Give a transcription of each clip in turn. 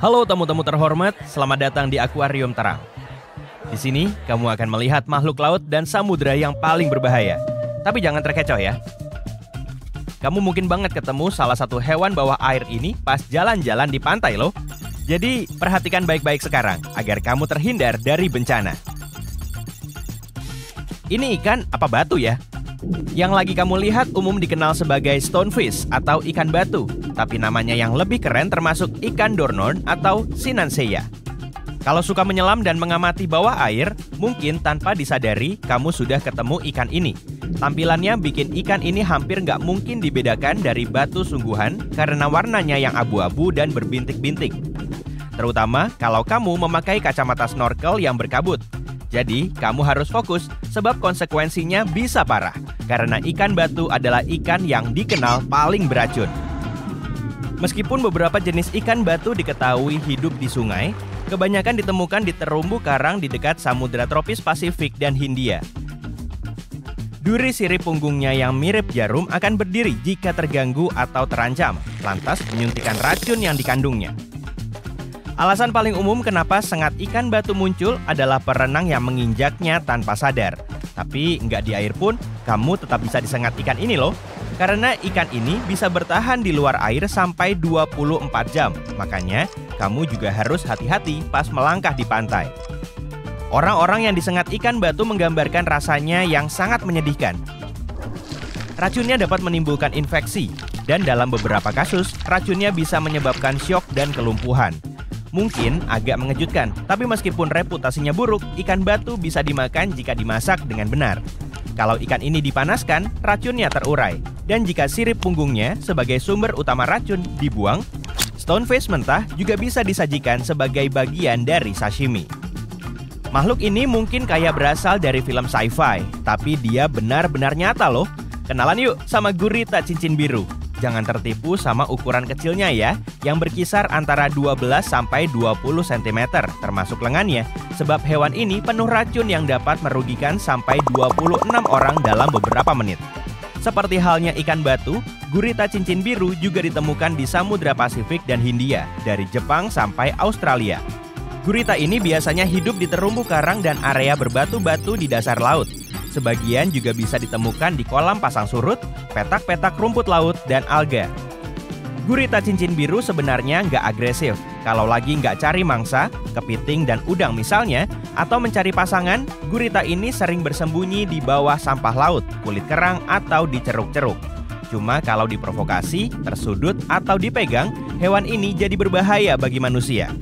Halo tamu-tamu terhormat, selamat datang di Akuarium Terang. Di sini, kamu akan melihat makhluk laut dan samudera yang paling berbahaya. Tapi jangan terkecoh ya. Kamu mungkin banget ketemu salah satu hewan bawah air ini pas jalan-jalan di pantai loh. Jadi, perhatikan baik-baik sekarang agar kamu terhindar dari bencana. Ini ikan apa batu ya? Yang lagi kamu lihat umum dikenal sebagai stonefish atau ikan batu, tapi namanya yang lebih keren termasuk ikan dornhorn atau Sinanseia. Kalau suka menyelam dan mengamati bawah air, mungkin tanpa disadari kamu sudah ketemu ikan ini. Tampilannya bikin ikan ini hampir nggak mungkin dibedakan dari batu sungguhan karena warnanya yang abu-abu dan berbintik-bintik. Terutama kalau kamu memakai kacamata snorkel yang berkabut. Jadi, kamu harus fokus sebab konsekuensinya bisa parah karena ikan batu adalah ikan yang dikenal paling beracun. Meskipun beberapa jenis ikan batu diketahui hidup di sungai, kebanyakan ditemukan di terumbu karang di dekat samudera tropis Pasifik dan Hindia. Duri sirip punggungnya yang mirip jarum akan berdiri jika terganggu atau terancam, lantas menyuntikkan racun yang dikandungnya. Alasan paling umum kenapa sengat ikan batu muncul adalah perenang yang menginjaknya tanpa sadar. Tapi nggak di air pun, kamu tetap bisa disengat ikan ini loh. Karena ikan ini bisa bertahan di luar air sampai 24 jam. Makanya, kamu juga harus hati-hati pas melangkah di pantai. Orang-orang yang disengat ikan batu menggambarkan rasanya yang sangat menyedihkan. Racunnya dapat menimbulkan infeksi. Dan dalam beberapa kasus, racunnya bisa menyebabkan syok dan kelumpuhan. Mungkin agak mengejutkan, tapi meskipun reputasinya buruk, ikan batu bisa dimakan jika dimasak dengan benar. Kalau ikan ini dipanaskan, racunnya terurai. Dan jika sirip punggungnya sebagai sumber utama racun dibuang, stonefish mentah juga bisa disajikan sebagai bagian dari sashimi. Makhluk ini mungkin kayak berasal dari film sci-fi, tapi dia benar-benar nyata loh. Kenalan yuk sama gurita cincin biru. Jangan tertipu sama ukuran kecilnya ya, yang berkisar antara 12 sampai 20 cm, termasuk lengannya, sebab hewan ini penuh racun yang dapat merugikan sampai 26 orang dalam beberapa menit. Seperti halnya ikan batu, gurita cincin biru juga ditemukan di Samudra Pasifik dan Hindia, dari Jepang sampai Australia. Gurita ini biasanya hidup di terumbu karang dan area berbatu-batu di dasar laut. Sebagian juga bisa ditemukan di kolam pasang surut, petak-petak rumput laut, dan alga. Gurita cincin biru sebenarnya nggak agresif. Kalau lagi nggak cari mangsa, kepiting dan udang misalnya, atau mencari pasangan, gurita ini sering bersembunyi di bawah sampah laut, kulit kerang, atau di ceruk-ceruk. Cuma kalau diprovokasi, tersudut, atau dipegang, hewan ini jadi berbahaya bagi manusia.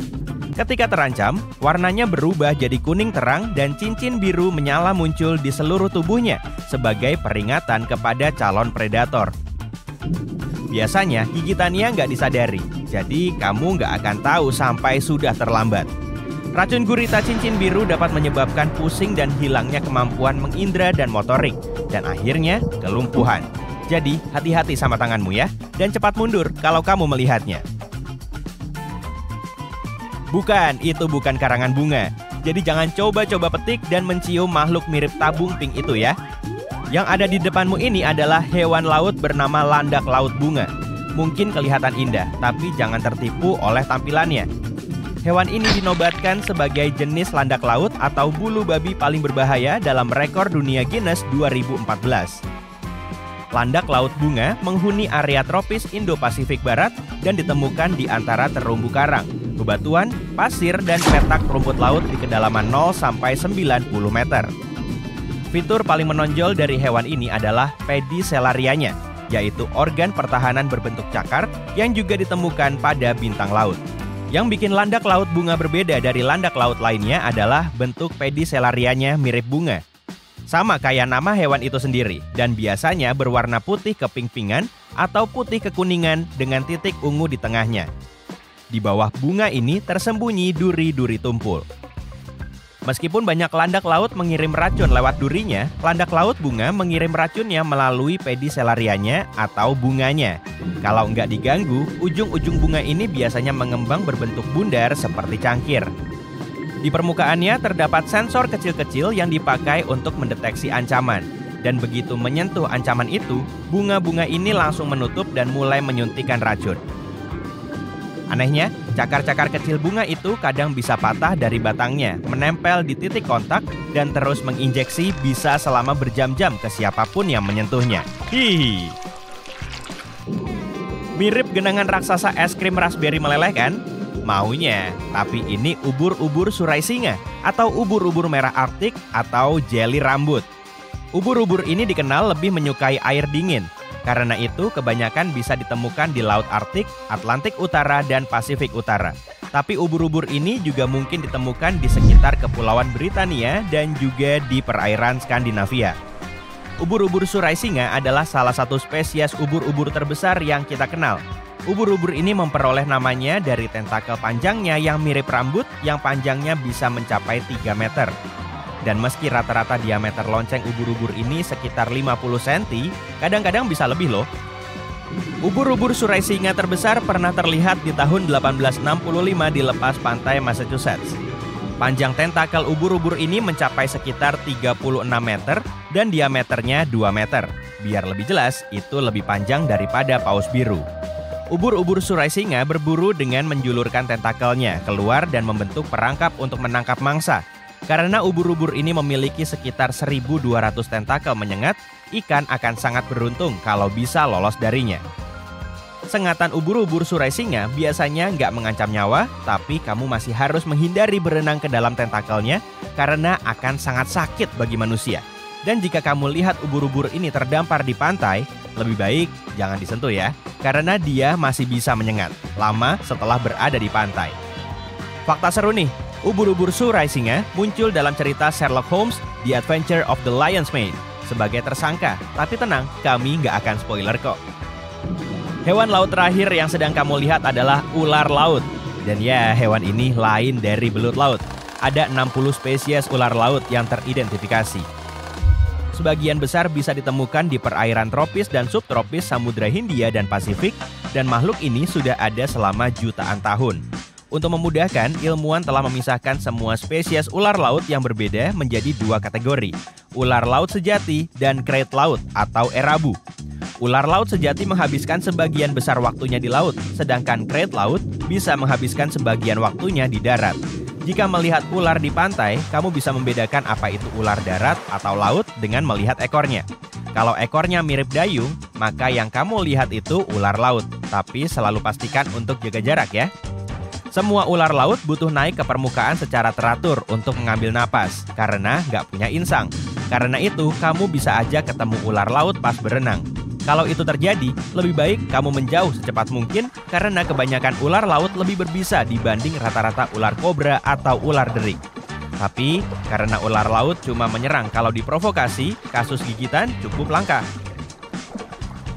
Ketika terancam, warnanya berubah jadi kuning terang dan cincin biru menyala muncul di seluruh tubuhnya sebagai peringatan kepada calon predator. Biasanya gigitannya nggak disadari, jadi kamu nggak akan tahu sampai sudah terlambat. Racun gurita cincin biru dapat menyebabkan pusing dan hilangnya kemampuan mengindra dan motorik, dan akhirnya kelumpuhan. Jadi hati-hati sama tanganmu ya, dan cepat mundur kalau kamu melihatnya. Bukan, itu bukan karangan bunga. Jadi jangan coba-coba petik dan mencium makhluk mirip tabung pink itu ya. Yang ada di depanmu ini adalah hewan laut bernama landak laut bunga. Mungkin kelihatan indah, tapi jangan tertipu oleh tampilannya. Hewan ini dinobatkan sebagai jenis landak laut atau bulu babi paling berbahaya dalam rekor dunia Guinness 2014. Landak laut bunga menghuni area tropis Indo-Pasifik Barat dan ditemukan di antara terumbu karang, bebatuan, pasir, dan petak rumput laut di kedalaman 0-90 meter. Fitur paling menonjol dari hewan ini adalah pedicellarianya, yaitu organ pertahanan berbentuk cakar yang juga ditemukan pada bintang laut. Yang bikin landak laut bunga berbeda dari landak laut lainnya adalah bentuk pedicellarianya mirip bunga. Sama kayak nama hewan itu sendiri, dan biasanya berwarna putih keping-pingan atau putih kekuningan dengan titik ungu di tengahnya. Di bawah bunga ini tersembunyi duri-duri tumpul. Meskipun banyak landak laut mengirim racun lewat durinya, landak laut bunga mengirim racunnya melalui pedicellarianya atau bunganya. Kalau nggak diganggu, ujung-ujung bunga ini biasanya mengembang berbentuk bundar seperti cangkir. Di permukaannya terdapat sensor kecil-kecil yang dipakai untuk mendeteksi ancaman. Dan begitu menyentuh ancaman itu, bunga-bunga ini langsung menutup dan mulai menyuntikkan racun. Anehnya, Cakar-cakar kecil bunga itu kadang bisa patah dari batangnya, menempel di titik kontak, dan terus menginjeksi bisa selama berjam-jam ke siapapun yang menyentuhnya. Hihi. Mirip genangan raksasa es krim raspberry meleleh kan? Maunya, tapi ini ubur-ubur surai singa, atau ubur-ubur merah Arktik, atau jeli rambut. Ubur-ubur ini dikenal lebih menyukai air dingin. Karena itu, kebanyakan bisa ditemukan di Laut Arktik, Atlantik Utara, dan Pasifik Utara. Tapi ubur-ubur ini juga mungkin ditemukan di sekitar Kepulauan Britania dan juga di perairan Skandinavia. Ubur-ubur surai singa adalah salah satu spesies ubur-ubur terbesar yang kita kenal. Ubur-ubur ini memperoleh namanya dari tentakel panjangnya yang mirip rambut yang panjangnya bisa mencapai 3 meter. Dan meski rata-rata diameter lonceng ubur-ubur ini sekitar 50 cm, kadang-kadang bisa lebih loh. Ubur-ubur surai singa terbesar pernah terlihat di tahun 1865 di lepas pantai Massachusetts. Panjang tentakel ubur-ubur ini mencapai sekitar 36 meter dan diameternya 2 meter. Biar lebih jelas, itu lebih panjang daripada paus biru. Ubur-ubur surai singa berburu dengan menjulurkan tentakelnya keluar dan membentuk perangkap untuk menangkap mangsa. Karena ubur-ubur ini memiliki sekitar 1.200 tentakel menyengat, ikan akan sangat beruntung kalau bisa lolos darinya. Sengatan ubur-ubur surai singa biasanya nggak mengancam nyawa, tapi kamu masih harus menghindari berenang ke dalam tentakelnya karena akan sangat sakit bagi manusia. Dan jika kamu lihat ubur-ubur ini terdampar di pantai, lebih baik jangan disentuh ya, karena dia masih bisa menyengat lama setelah berada di pantai. Fakta seru nih. Ubur-ubur surai singa muncul dalam cerita Sherlock Holmes, The Adventure of the Lion's Mane, sebagai tersangka. Tapi tenang, kami nggak akan spoiler kok. Hewan laut terakhir yang sedang kamu lihat adalah ular laut. Dan ya, hewan ini lain dari belut laut. Ada 60 spesies ular laut yang teridentifikasi. Sebagian besar bisa ditemukan di perairan tropis dan subtropis Samudra Hindia dan Pasifik, dan makhluk ini sudah ada selama jutaan tahun. Untuk memudahkan, ilmuwan telah memisahkan semua spesies ular laut yang berbeda menjadi 2 kategori, ular laut sejati dan krait laut atau erabu. Ular laut sejati menghabiskan sebagian besar waktunya di laut, sedangkan krait laut bisa menghabiskan sebagian waktunya di darat. Jika melihat ular di pantai, kamu bisa membedakan apa itu ular darat atau laut dengan melihat ekornya. Kalau ekornya mirip dayung, maka yang kamu lihat itu ular laut, tapi selalu pastikan untuk jaga jarak ya. Semua ular laut butuh naik ke permukaan secara teratur untuk mengambil napas, karena nggak punya insang. Karena itu, kamu bisa aja ketemu ular laut pas berenang. Kalau itu terjadi, lebih baik kamu menjauh secepat mungkin, karena kebanyakan ular laut lebih berbisa dibanding rata-rata ular kobra atau ular derik. Tapi, karena ular laut cuma menyerang kalau diprovokasi, kasus gigitan cukup langka.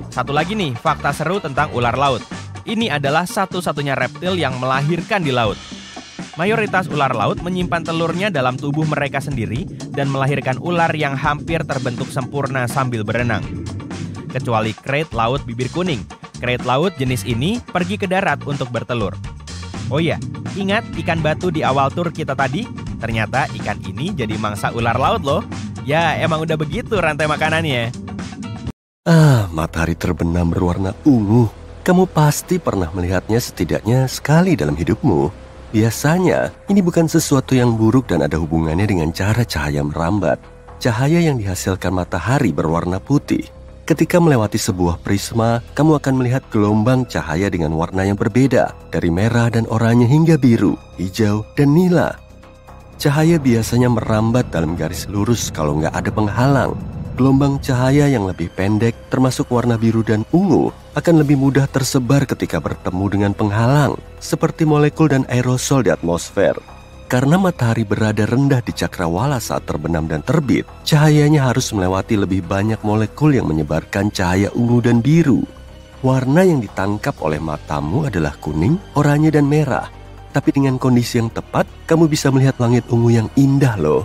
Satu lagi nih, fakta seru tentang ular laut. Ini adalah satu-satunya reptil yang melahirkan di laut. Mayoritas ular laut menyimpan telurnya dalam tubuh mereka sendiri dan melahirkan ular yang hampir terbentuk sempurna sambil berenang. Kecuali krait laut bibir kuning. Krait laut jenis ini pergi ke darat untuk bertelur. Oh ya, ingat ikan batu di awal tur kita tadi? Ternyata ikan ini jadi mangsa ular laut loh. Ya, emang udah begitu rantai makanannya. Ah, matahari terbenam berwarna ungu. Kamu pasti pernah melihatnya setidaknya sekali dalam hidupmu. Biasanya, ini bukan sesuatu yang buruk dan ada hubungannya dengan cara cahaya merambat. Cahaya yang dihasilkan matahari berwarna putih. Ketika melewati sebuah prisma, kamu akan melihat gelombang cahaya dengan warna yang berbeda, dari merah dan oranye hingga biru, hijau, dan nila. Cahaya biasanya merambat dalam garis lurus kalau nggak ada penghalang. Gelombang cahaya yang lebih pendek, termasuk warna biru dan ungu, akan lebih mudah tersebar ketika bertemu dengan penghalang, seperti molekul dan aerosol di atmosfer. Karena matahari berada rendah di cakrawala saat terbenam dan terbit, cahayanya harus melewati lebih banyak molekul yang menyebarkan cahaya ungu dan biru. Warna yang ditangkap oleh matamu adalah kuning, oranye, dan merah. Tapi dengan kondisi yang tepat, kamu bisa melihat langit ungu yang indah loh.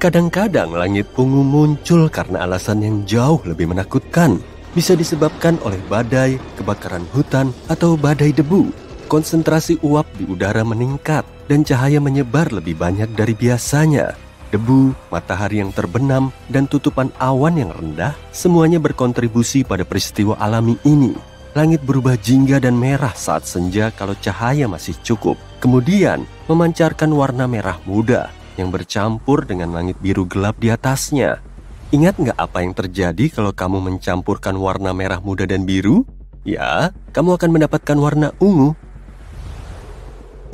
Kadang-kadang langit ungu muncul karena alasan yang jauh lebih menakutkan. Bisa disebabkan oleh badai, kebakaran hutan, atau badai debu. Konsentrasi uap di udara meningkat dan cahaya menyebar lebih banyak dari biasanya. Debu, matahari yang terbenam, dan tutupan awan yang rendah semuanya berkontribusi pada peristiwa alami ini. langit berubah jingga dan merah saat senja kalau cahaya masih cukup. Kemudian memancarkan warna merah muda yang bercampur dengan langit biru gelap di atasnya. Ingat nggak apa yang terjadi kalau kamu mencampurkan warna merah muda dan biru? Ya, kamu akan mendapatkan warna ungu.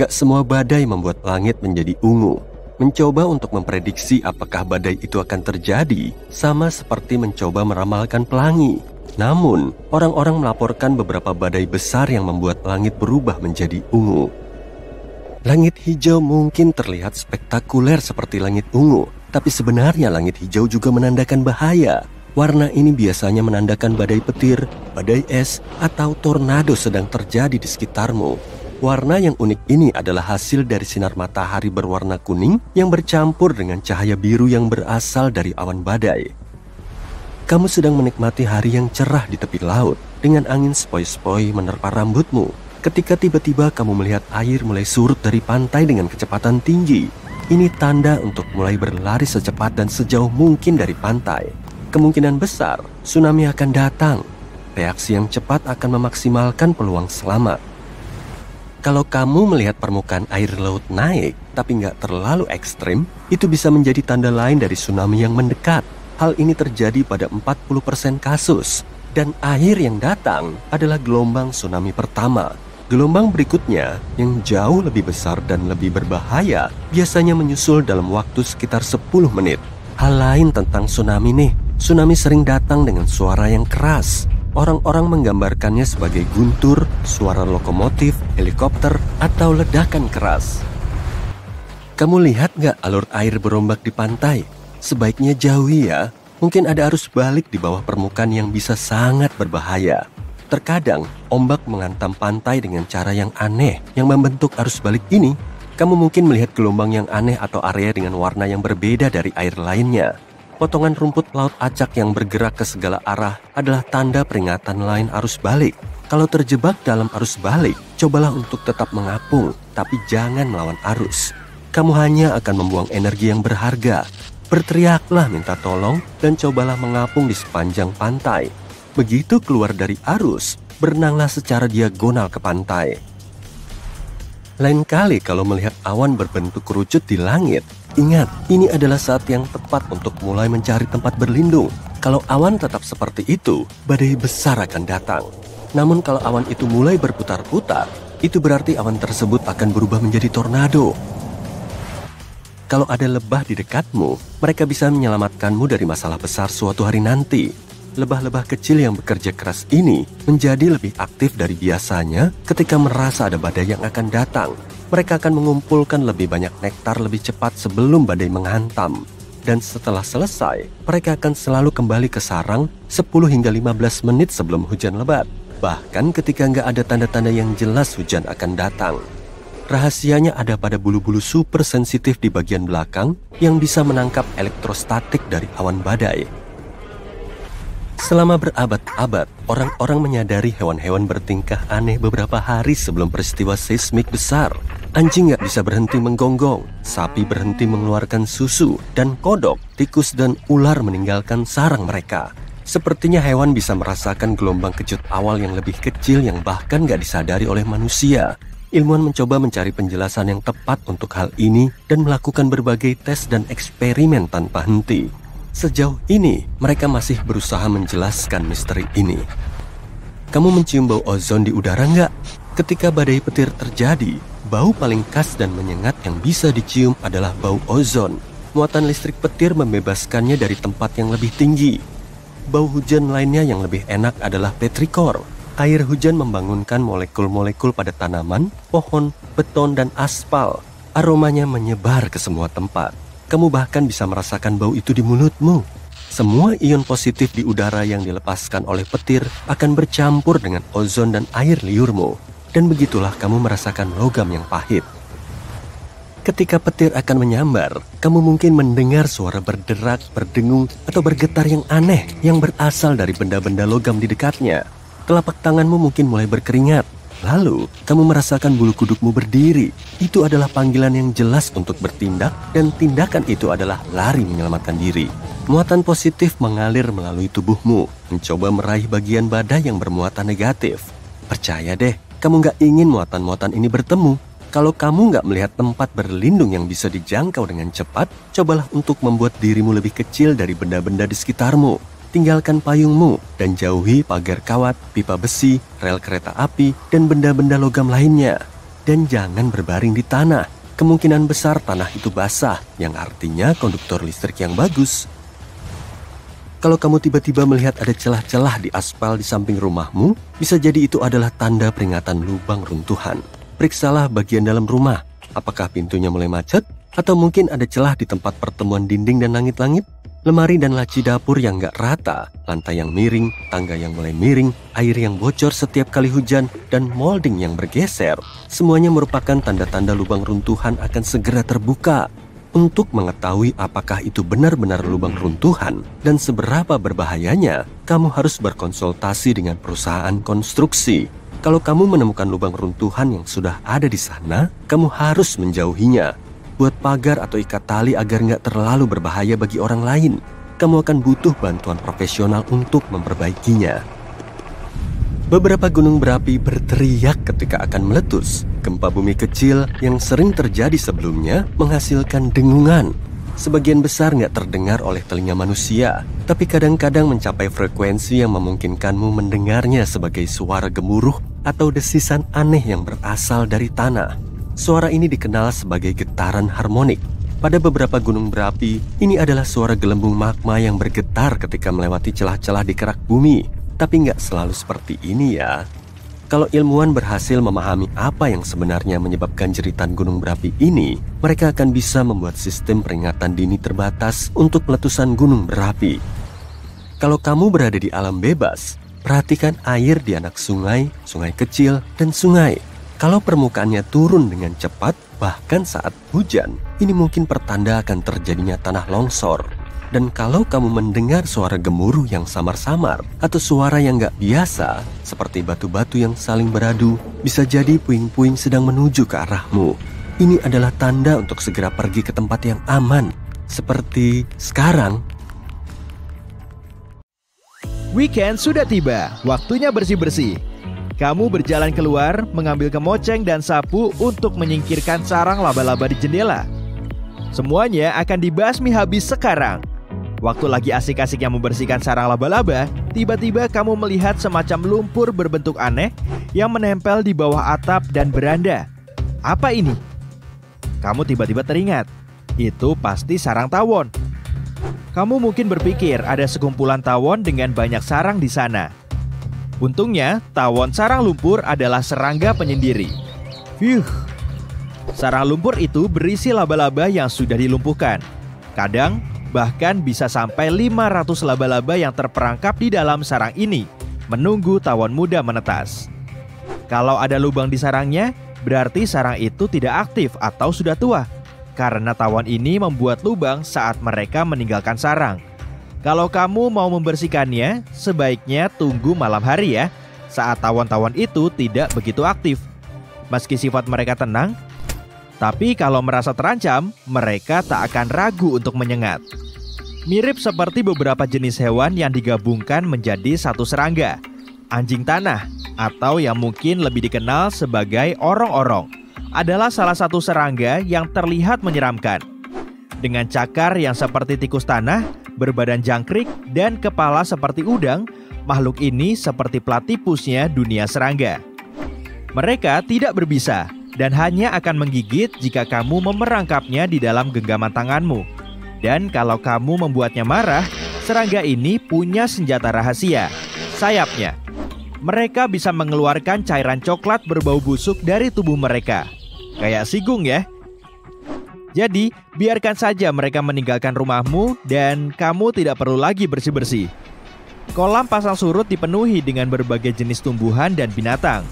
Gak semua badai membuat langit menjadi ungu. Mencoba untuk memprediksi apakah badai itu akan terjadi, sama seperti mencoba meramalkan pelangi. Namun, orang-orang melaporkan beberapa badai besar yang membuat langit berubah menjadi ungu. Langit hijau mungkin terlihat spektakuler seperti langit ungu, tapi sebenarnya langit hijau juga menandakan bahaya. Warna ini biasanya menandakan badai petir, badai es, atau tornado sedang terjadi di sekitarmu. Warna yang unik ini adalah hasil dari sinar matahari berwarna kuning yang bercampur dengan cahaya biru yang berasal dari awan badai. Kamu sedang menikmati hari yang cerah di tepi laut dengan angin sepoi-sepoi menerpa rambutmu. Ketika tiba-tiba kamu melihat air mulai surut dari pantai dengan kecepatan tinggi. Ini tanda untuk mulai berlari secepat dan sejauh mungkin dari pantai. Kemungkinan besar, tsunami akan datang. Reaksi yang cepat akan memaksimalkan peluang selamat. Kalau kamu melihat permukaan air laut naik, tapi nggak terlalu ekstrim, itu bisa menjadi tanda lain dari tsunami yang mendekat. Hal ini terjadi pada 40% kasus. Dan air yang datang adalah gelombang tsunami pertama. Gelombang berikutnya yang jauh lebih besar dan lebih berbahaya biasanya menyusul dalam waktu sekitar 10 menit. Hal lain tentang tsunami nih, tsunami sering datang dengan suara yang keras. Orang-orang menggambarkannya sebagai guntur, suara lokomotif, helikopter, atau ledakan keras. Kamu lihat nggak alur air berombak di pantai? Sebaiknya jauhi ya, mungkin ada arus balik di bawah permukaan yang bisa sangat berbahaya. Terkadang, ombak menghantam pantai dengan cara yang aneh yang membentuk arus balik ini. Kamu mungkin melihat gelombang yang aneh atau area dengan warna yang berbeda dari air lainnya. Potongan rumput laut acak yang bergerak ke segala arah adalah tanda peringatan lain arus balik. Kalau terjebak dalam arus balik, cobalah untuk tetap mengapung, tapi jangan melawan arus. Kamu hanya akan membuang energi yang berharga. Berteriaklah minta tolong dan cobalah mengapung di sepanjang pantai. Begitu keluar dari arus, berenanglah secara diagonal ke pantai. Lain kali kalau melihat awan berbentuk kerucut di langit, ingat, ini adalah saat yang tepat untuk mulai mencari tempat berlindung. Kalau awan tetap seperti itu, badai besar akan datang. Namun kalau awan itu mulai berputar-putar, itu berarti awan tersebut akan berubah menjadi tornado. Kalau ada lebah di dekatmu, mereka bisa menyelamatkanmu dari masalah besar suatu hari nanti. Lebah-lebah kecil yang bekerja keras ini menjadi lebih aktif dari biasanya ketika merasa ada badai yang akan datang. Mereka akan mengumpulkan lebih banyak nektar lebih cepat sebelum badai menghantam. Dan setelah selesai, mereka akan selalu kembali ke sarang 10 hingga 15 menit sebelum hujan lebat. Bahkan ketika nggak ada tanda-tanda yang jelas hujan akan datang. Rahasianya ada pada bulu-bulu super sensitif di bagian belakang yang bisa menangkap elektrostatik dari awan badai. Selama berabad-abad, orang-orang menyadari hewan-hewan bertingkah aneh beberapa hari sebelum peristiwa seismik besar. Anjing nggak bisa berhenti menggonggong, sapi berhenti mengeluarkan susu, dan kodok, tikus, dan ular meninggalkan sarang mereka. Sepertinya hewan bisa merasakan gelombang kejut awal yang lebih kecil yang bahkan nggak disadari oleh manusia. Ilmuwan mencoba mencari penjelasan yang tepat untuk hal ini dan melakukan berbagai tes dan eksperimen tanpa henti. Sejauh ini, mereka masih berusaha menjelaskan misteri ini. Kamu mencium bau ozon di udara nggak? Ketika badai petir terjadi, bau paling khas dan menyengat yang bisa dicium adalah bau ozon. Muatan listrik petir membebaskannya dari tempat yang lebih tinggi. Bau hujan lainnya yang lebih enak adalah petrikor. Air hujan membangunkan molekul-molekul pada tanaman, pohon, beton, dan aspal. Aromanya menyebar ke semua tempat. Kamu bahkan bisa merasakan bau itu di mulutmu. Semua ion positif di udara yang dilepaskan oleh petir akan bercampur dengan ozon dan air liurmu. Dan begitulah kamu merasakan logam yang pahit. Ketika petir akan menyambar, kamu mungkin mendengar suara berderak, berdengung, atau bergetar yang aneh yang berasal dari benda-benda logam di dekatnya. Telapak tanganmu mungkin mulai berkeringat. Lalu, kamu merasakan bulu kudukmu berdiri. Itu adalah panggilan yang jelas untuk bertindak, dan tindakan itu adalah lari menyelamatkan diri. Muatan positif mengalir melalui tubuhmu, mencoba meraih bagian badan yang bermuatan negatif. Percaya deh, kamu nggak ingin muatan-muatan ini bertemu. Kalau kamu nggak melihat tempat berlindung yang bisa dijangkau dengan cepat, cobalah untuk membuat dirimu lebih kecil dari benda-benda di sekitarmu. Tinggalkan payungmu dan jauhi pagar kawat, pipa besi, rel kereta api, dan benda-benda logam lainnya. Dan jangan berbaring di tanah. Kemungkinan besar tanah itu basah, yang artinya konduktor listrik yang bagus. Kalau kamu tiba-tiba melihat ada celah-celah di aspal di samping rumahmu, bisa jadi itu adalah tanda peringatan lubang runtuhan. Periksalah bagian dalam rumah. Apakah pintunya mulai macet? Atau mungkin ada celah di tempat pertemuan dinding dan langit-langit? Lemari dan laci dapur yang gak rata, lantai yang miring, tangga yang mulai miring, air yang bocor setiap kali hujan, dan molding yang bergeser. Semuanya merupakan tanda-tanda lubang runtuhan akan segera terbuka. Untuk mengetahui apakah itu benar-benar lubang runtuhan dan seberapa berbahayanya, kamu harus berkonsultasi dengan perusahaan konstruksi. Kalau kamu menemukan lubang runtuhan yang sudah ada di sana, kamu harus menjauhinya. Buat pagar atau ikat tali agar nggak terlalu berbahaya bagi orang lain. Kamu akan butuh bantuan profesional untuk memperbaikinya. Beberapa gunung berapi berteriak ketika akan meletus. Gempa bumi kecil yang sering terjadi sebelumnya menghasilkan dengungan. Sebagian besar nggak terdengar oleh telinga manusia, tapi kadang-kadang mencapai frekuensi yang memungkinkanmu mendengarnya sebagai suara gemuruh atau desisan aneh yang berasal dari tanah. Suara ini dikenal sebagai getaran harmonik. Pada beberapa gunung berapi, ini adalah suara gelembung magma yang bergetar ketika melewati celah-celah di kerak bumi. Tapi nggak selalu seperti ini ya. Kalau ilmuwan berhasil memahami apa yang sebenarnya menyebabkan jeritan gunung berapi ini, mereka akan bisa membuat sistem peringatan dini terbatas untuk peletusan gunung berapi. Kalau kamu berada di alam bebas, perhatikan air di anak sungai, sungai kecil, dan sungai. Kalau permukaannya turun dengan cepat, bahkan saat hujan, ini mungkin pertanda akan terjadinya tanah longsor. Dan kalau kamu mendengar suara gemuruh yang samar-samar atau suara yang nggak biasa, seperti batu-batu yang saling beradu, bisa jadi puing-puing sedang menuju ke arahmu. Ini adalah tanda untuk segera pergi ke tempat yang aman, seperti sekarang. Weekend sudah tiba, waktunya bersih-bersih. Kamu berjalan keluar, mengambil kemoceng dan sapu untuk menyingkirkan sarang laba-laba di jendela. Semuanya akan dibasmi habis sekarang. Waktu lagi asik-asiknya membersihkan sarang laba-laba, tiba-tiba kamu melihat semacam lumpur berbentuk aneh yang menempel di bawah atap dan beranda. Apa ini? Kamu tiba-tiba teringat, itu pasti sarang tawon. Kamu mungkin berpikir ada sekumpulan tawon dengan banyak sarang di sana. Untungnya, tawon sarang lumpur adalah serangga penyendiri. Fiuh. Sarang lumpur itu berisi laba-laba yang sudah dilumpuhkan. Kadang, bahkan bisa sampai 500 laba-laba yang terperangkap di dalam sarang ini, menunggu tawon muda menetas. Kalau ada lubang di sarangnya, berarti sarang itu tidak aktif atau sudah tua, karena tawon ini membuat lubang saat mereka meninggalkan sarang. Kalau kamu mau membersihkannya, sebaiknya tunggu malam hari ya, saat tawon-tawon itu tidak begitu aktif. Meski sifat mereka tenang, tapi kalau merasa terancam, mereka tak akan ragu untuk menyengat. Mirip seperti beberapa jenis hewan yang digabungkan menjadi satu serangga, anjing tanah, atau yang mungkin lebih dikenal sebagai orong-orong, adalah salah satu serangga yang terlihat menyeramkan. Dengan cakar yang seperti tikus tanah, berbadan jangkrik, dan kepala seperti udang, makhluk ini seperti platypusnya dunia serangga. Mereka tidak berbisa dan hanya akan menggigit jika kamu memerangkapnya di dalam genggaman tanganmu. Dan kalau kamu membuatnya marah, serangga ini punya senjata rahasia, sayapnya. Mereka bisa mengeluarkan cairan coklat berbau busuk dari tubuh mereka. Kayak sigung ya? Jadi, biarkan saja mereka meninggalkan rumahmu dan kamu tidak perlu lagi bersih-bersih. Kolam pasang surut dipenuhi dengan berbagai jenis tumbuhan dan binatang.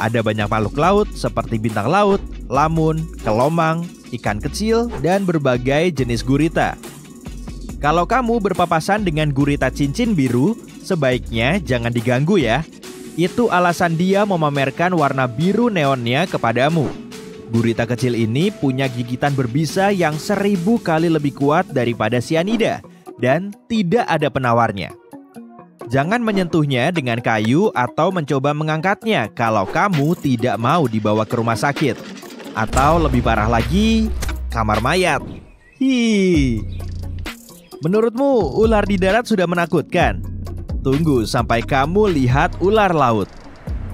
Ada banyak makhluk laut seperti bintang laut, lamun, kelomang, ikan kecil, dan berbagai jenis gurita. Kalau kamu berpapasan dengan gurita cincin biru, sebaiknya jangan diganggu ya. Itu alasan dia memamerkan warna biru neonnya kepadamu. Gurita kecil ini punya gigitan berbisa yang 1000 kali lebih kuat daripada sianida dan tidak ada penawarnya. Jangan menyentuhnya dengan kayu atau mencoba mengangkatnya kalau kamu tidak mau dibawa ke rumah sakit. Atau lebih parah lagi, kamar mayat. Menurutmu, ular di darat sudah menakutkan? Tunggu sampai kamu lihat ular laut.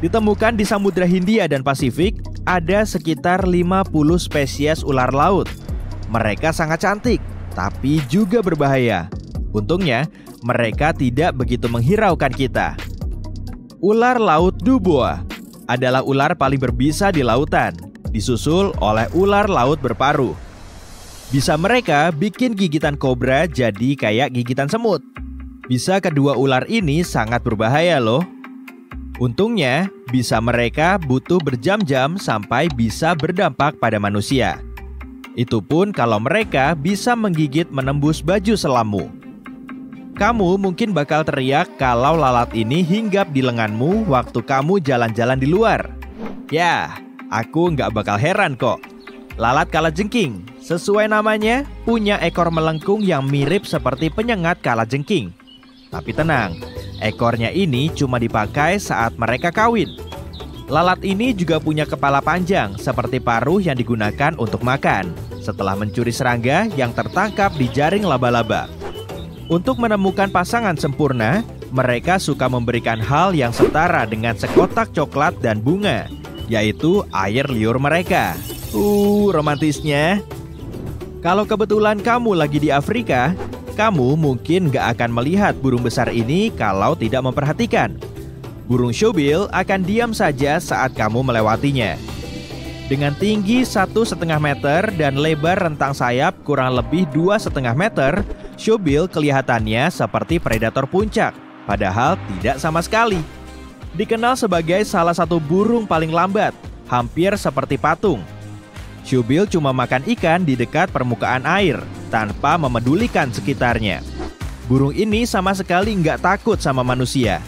Ditemukan di Samudra Hindia dan Pasifik, ada sekitar 50 spesies ular laut. Mereka sangat cantik, tapi juga berbahaya. Untungnya, mereka tidak begitu menghiraukan kita. Ular laut Dubois adalah ular paling berbisa di lautan, disusul oleh ular laut berparuh. Bisa mereka bikin gigitan kobra jadi kayak gigitan semut. Bisa kedua ular ini sangat berbahaya loh. Untungnya, bisa mereka butuh berjam-jam sampai bisa berdampak pada manusia. Itu pun kalau mereka bisa menggigit menembus baju selammu. Kamu mungkin bakal teriak kalau lalat ini hinggap di lenganmu waktu kamu jalan-jalan di luar. Yah, aku nggak bakal heran kok. Lalat kalajengking, sesuai namanya, punya ekor melengkung yang mirip seperti penyengat kalajengking. Tapi tenang, ekornya ini cuma dipakai saat mereka kawin. Lalat ini juga punya kepala panjang seperti paruh yang digunakan untuk makan setelah mencuri serangga yang tertangkap di jaring laba-laba. Untuk menemukan pasangan sempurna, mereka suka memberikan hal yang setara dengan sekotak coklat dan bunga, yaitu air liur mereka. Romantisnya. Kalau kebetulan kamu lagi di Afrika, kamu mungkin gak akan melihat burung besar ini kalau tidak memperhatikan. Burung shubil akan diam saja saat kamu melewatinya. Dengan tinggi 1,5 meter dan lebar rentang sayap kurang lebih 2,5 meter, shubil kelihatannya seperti predator puncak, padahal tidak sama sekali. Dikenal sebagai salah satu burung paling lambat, hampir seperti patung. Shubil cuma makan ikan di dekat permukaan air, tanpa memedulikan sekitarnya. Burung ini sama sekali nggak takut sama manusia.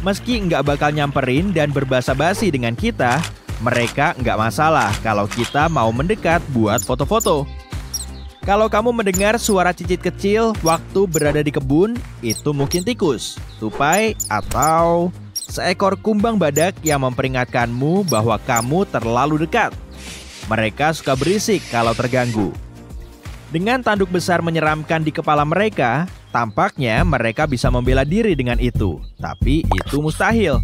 Meski nggak bakal nyamperin dan berbasa-basi dengan kita, mereka nggak masalah kalau kita mau mendekat buat foto-foto. Kalau kamu mendengar suara cicit kecil waktu berada di kebun, itu mungkin tikus, tupai, atau seekor kumbang badak yang memperingatkanmu bahwa kamu terlalu dekat. Mereka suka berisik kalau terganggu. Dengan tanduk besar menyeramkan di kepala mereka, tampaknya mereka bisa membela diri dengan itu. Tapi itu mustahil.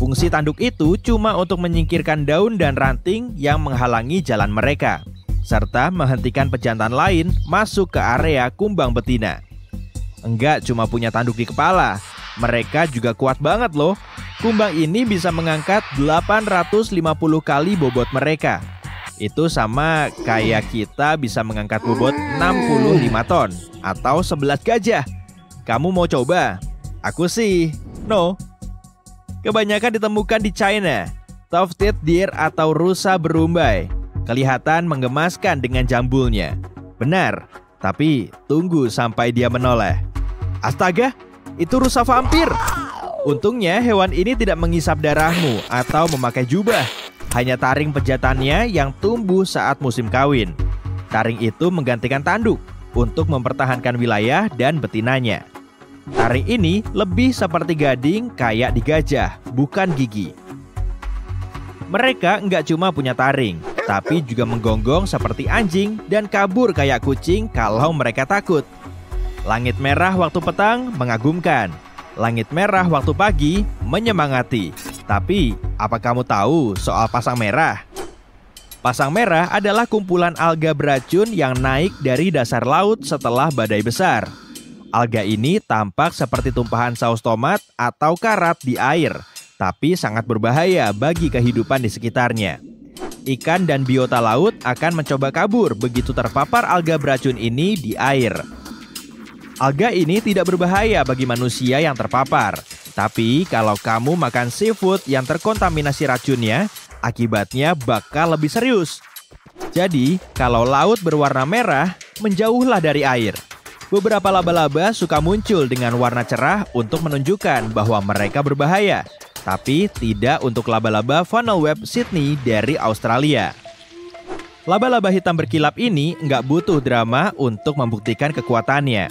Fungsi tanduk itu cuma untuk menyingkirkan daun dan ranting yang menghalangi jalan mereka, serta menghentikan pejantan lain masuk ke area kumbang betina. Enggak cuma punya tanduk di kepala, mereka juga kuat banget loh. Kumbang ini bisa mengangkat 850 kali bobot mereka. Itu sama kayak kita bisa mengangkat bobot 65 ton atau 11 gajah. Kamu mau coba? Aku sih, no. Kebanyakan ditemukan di China. Tufted deer atau rusa berumbai. Kelihatan menggemaskan dengan jambulnya. Benar, tapi tunggu sampai dia menoleh. Astaga, itu rusa vampir. Untungnya hewan ini tidak mengisap darahmu atau memakai jubah. Hanya taring pejatannya yang tumbuh saat musim kawin. Taring itu menggantikan tanduk untuk mempertahankan wilayah dan betinanya. Taring ini lebih seperti gading kayak di gajah, bukan gigi. Mereka nggak cuma punya taring, tapi juga menggonggong seperti anjing dan kabur kayak kucing kalau mereka takut. Langit merah waktu petang mengagumkan. Langit merah waktu pagi menyemangati. Tapi, apa kamu tahu soal pasang merah? Pasang merah adalah kumpulan alga beracun yang naik dari dasar laut setelah badai besar. Alga ini tampak seperti tumpahan saus tomat atau karat di air, tapi sangat berbahaya bagi kehidupan di sekitarnya. Ikan dan biota laut akan mencoba kabur begitu terpapar alga beracun ini di air. Alga ini tidak berbahaya bagi manusia yang terpapar. Tapi kalau kamu makan seafood yang terkontaminasi racunnya, akibatnya bakal lebih serius. Jadi, kalau laut berwarna merah, menjauhlah dari air. Beberapa laba-laba suka muncul dengan warna cerah untuk menunjukkan bahwa mereka berbahaya. tapi tidak untuk laba-laba funnel web Sydney dari Australia. Laba-laba hitam berkilap ini nggak butuh drama untuk membuktikan kekuatannya.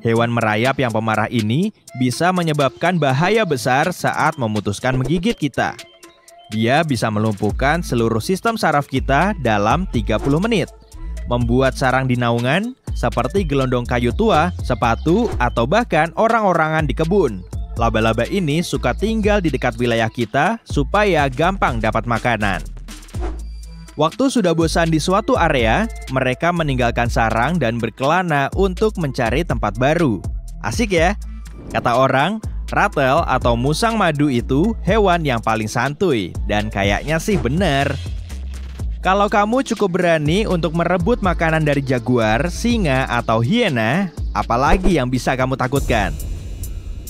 Hewan merayap yang pemarah ini bisa menyebabkan bahaya besar saat memutuskan menggigit kita. Dia bisa melumpuhkan seluruh sistem saraf kita dalam 30 menit, membuat sarang di naungan, seperti gelondong kayu tua, sepatu, atau bahkan orang-orangan di kebun. Laba-laba ini suka tinggal di dekat wilayah kita supaya gampang dapat makanan. Waktu sudah bosan di suatu area, mereka meninggalkan sarang dan berkelana untuk mencari tempat baru. Asik ya? Kata orang, ratel atau musang madu itu hewan yang paling santuy, dan kayaknya sih bener. Kalau kamu cukup berani untuk merebut makanan dari jaguar, singa, atau hiena, apalagi yang bisa kamu takutkan?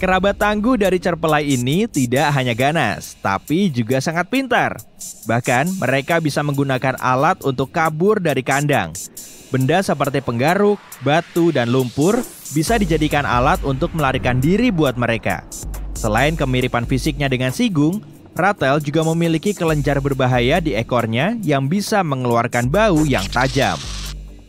Kerabat tangguh dari cerpelai ini tidak hanya ganas, tapi juga sangat pintar. Bahkan, mereka bisa menggunakan alat untuk kabur dari kandang. Benda seperti penggaruk, batu, dan lumpur bisa dijadikan alat untuk melarikan diri buat mereka. Selain kemiripan fisiknya dengan sigung, ratel juga memiliki kelenjar berbahaya di ekornya yang bisa mengeluarkan bau yang tajam.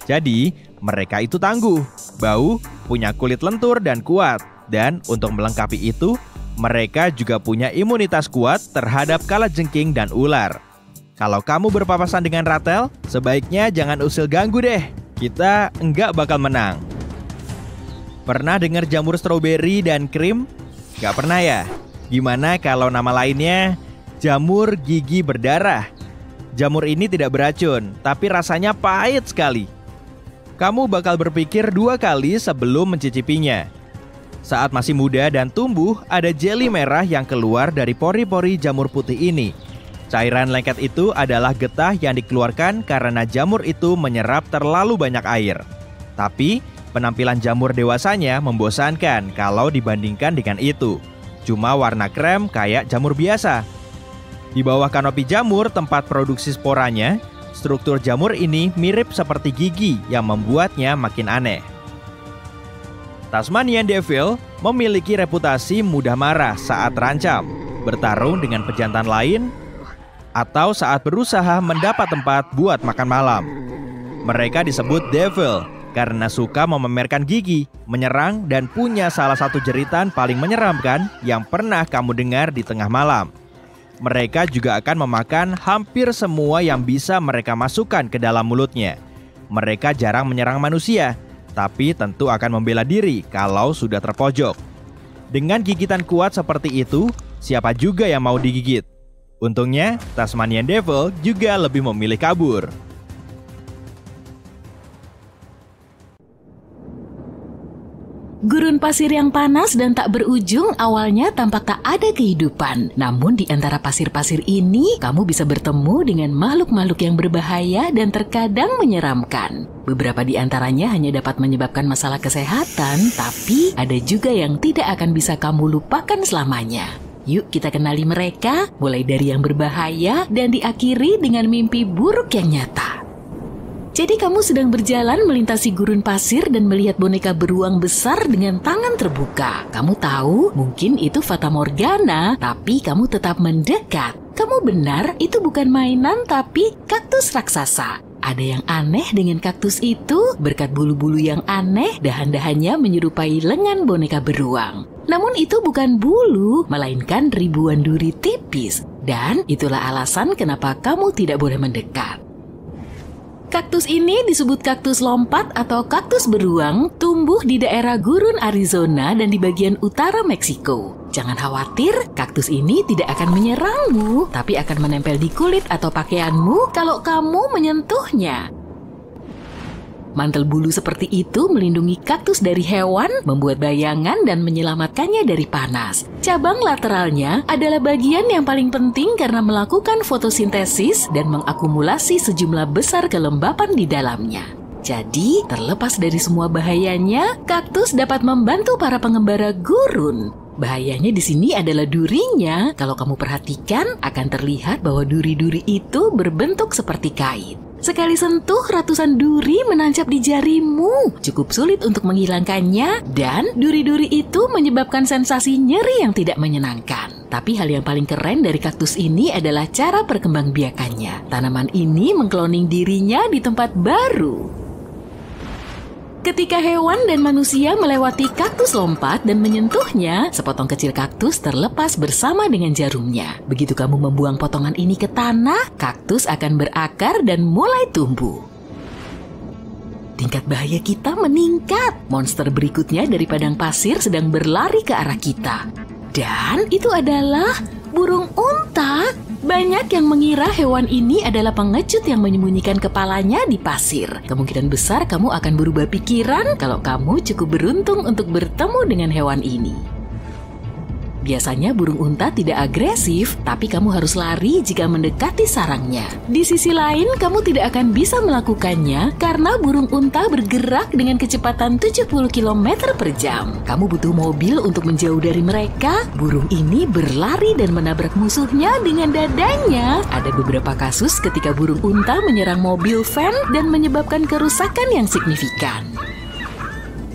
Jadi, mereka itu tangguh, bau, punya kulit lentur dan kuat. Dan untuk melengkapi itu, mereka juga punya imunitas kuat terhadap kalajengking dan ular. Kalau kamu berpapasan dengan ratel, sebaiknya jangan usil ganggu deh. Kita enggak bakal menang. Pernah dengar jamur stroberi dan krim? Gak pernah ya? Gimana kalau nama lainnya jamur gigi berdarah? Jamur ini tidak beracun, tapi rasanya pahit sekali. Kamu bakal berpikir 2 kali sebelum mencicipinya. Saat masih muda dan tumbuh, ada jeli merah yang keluar dari pori-pori jamur putih ini. Cairan lengket itu adalah getah yang dikeluarkan karena jamur itu menyerap terlalu banyak air. Tapi, penampilan jamur dewasanya membosankan kalau dibandingkan dengan itu. Cuma warna krem kayak jamur biasa. Di bawah kanopi jamur tempat produksi sporanya, struktur jamur ini mirip seperti gigi yang membuatnya makin aneh. Tasmanian Devil memiliki reputasi mudah marah saat terancam, bertarung dengan pejantan lain, atau saat berusaha mendapat tempat buat makan malam. Mereka disebut Devil karena suka memamerkan gigi, menyerang, dan punya salah satu jeritan paling menyeramkan yang pernah kamu dengar di tengah malam. Mereka juga akan memakan hampir semua yang bisa mereka masukkan ke dalam mulutnya. Mereka jarang menyerang manusia, tapi tentu akan membela diri kalau sudah terpojok. Dengan gigitan kuat seperti itu, siapa juga yang mau digigit? Untungnya, Tasmanian Devil juga lebih memilih kabur. Gurun pasir yang panas dan tak berujung awalnya tampak tak ada kehidupan. Namun di antara pasir-pasir ini, kamu bisa bertemu dengan makhluk-makhluk yang berbahaya dan terkadang menyeramkan. Beberapa di antaranya hanya dapat menyebabkan masalah kesehatan, tapi ada juga yang tidak akan bisa kamu lupakan selamanya. Yuk kita kenali mereka, mulai dari yang berbahaya dan diakhiri dengan mimpi buruk yang nyata. Jadi kamu sedang berjalan melintasi gurun pasir dan melihat boneka beruang besar dengan tangan terbuka. Kamu tahu, mungkin itu Fata Morgana, tapi kamu tetap mendekat. Kamu benar, itu bukan mainan tapi kaktus raksasa. Ada yang aneh dengan kaktus itu, berkat bulu-bulu yang aneh, dahan-dahannya menyerupai lengan boneka beruang. Namun itu bukan bulu, melainkan ribuan duri tipis. Dan itulah alasan kenapa kamu tidak boleh mendekat. Kaktus ini disebut kaktus lompat atau kaktus beruang, tumbuh di daerah gurun Arizona dan di bagian utara Meksiko. Jangan khawatir, kaktus ini tidak akan menyerangmu, tapi akan menempel di kulit atau pakaianmu kalau kamu menyentuhnya. Mantel bulu seperti itu melindungi kaktus dari hewan, membuat bayangan dan menyelamatkannya dari panas. Cabang lateralnya adalah bagian yang paling penting karena melakukan fotosintesis dan mengakumulasi sejumlah besar kelembapan di dalamnya. Jadi, terlepas dari semua bahayanya, kaktus dapat membantu para pengembara gurun. Bahayanya di sini adalah durinya. Kalau kamu perhatikan, akan terlihat bahwa duri-duri itu berbentuk seperti kait. Sekali sentuh, ratusan duri menancap di jarimu. Cukup sulit untuk menghilangkannya, dan duri-duri itu menyebabkan sensasi nyeri yang tidak menyenangkan. Tapi hal yang paling keren dari kaktus ini adalah cara perkembangbiakannya. Tanaman ini mengkloning dirinya di tempat baru. Ketika hewan dan manusia melewati kaktus lompat dan menyentuhnya, sepotong kecil kaktus terlepas bersama dengan jarumnya. Begitu kamu membuang potongan ini ke tanah, kaktus akan berakar dan mulai tumbuh. Tingkat bahaya kita meningkat. Monster berikutnya dari padang pasir sedang berlari ke arah kita. Dan itu adalah burung unta. Banyak yang mengira hewan ini adalah pengecut yang menyembunyikan kepalanya di pasir. Kemungkinan besar kamu akan berubah pikiran kalau kamu cukup beruntung untuk bertemu dengan hewan ini. Biasanya burung unta tidak agresif, tapi kamu harus lari jika mendekati sarangnya. Di sisi lain, kamu tidak akan bisa melakukannya karena burung unta bergerak dengan kecepatan 70 km per jam. Kamu butuh mobil untuk menjauh dari mereka. Burung ini berlari dan menabrak musuhnya dengan dadanya. Ada beberapa kasus ketika burung unta menyerang mobil van dan menyebabkan kerusakan yang signifikan.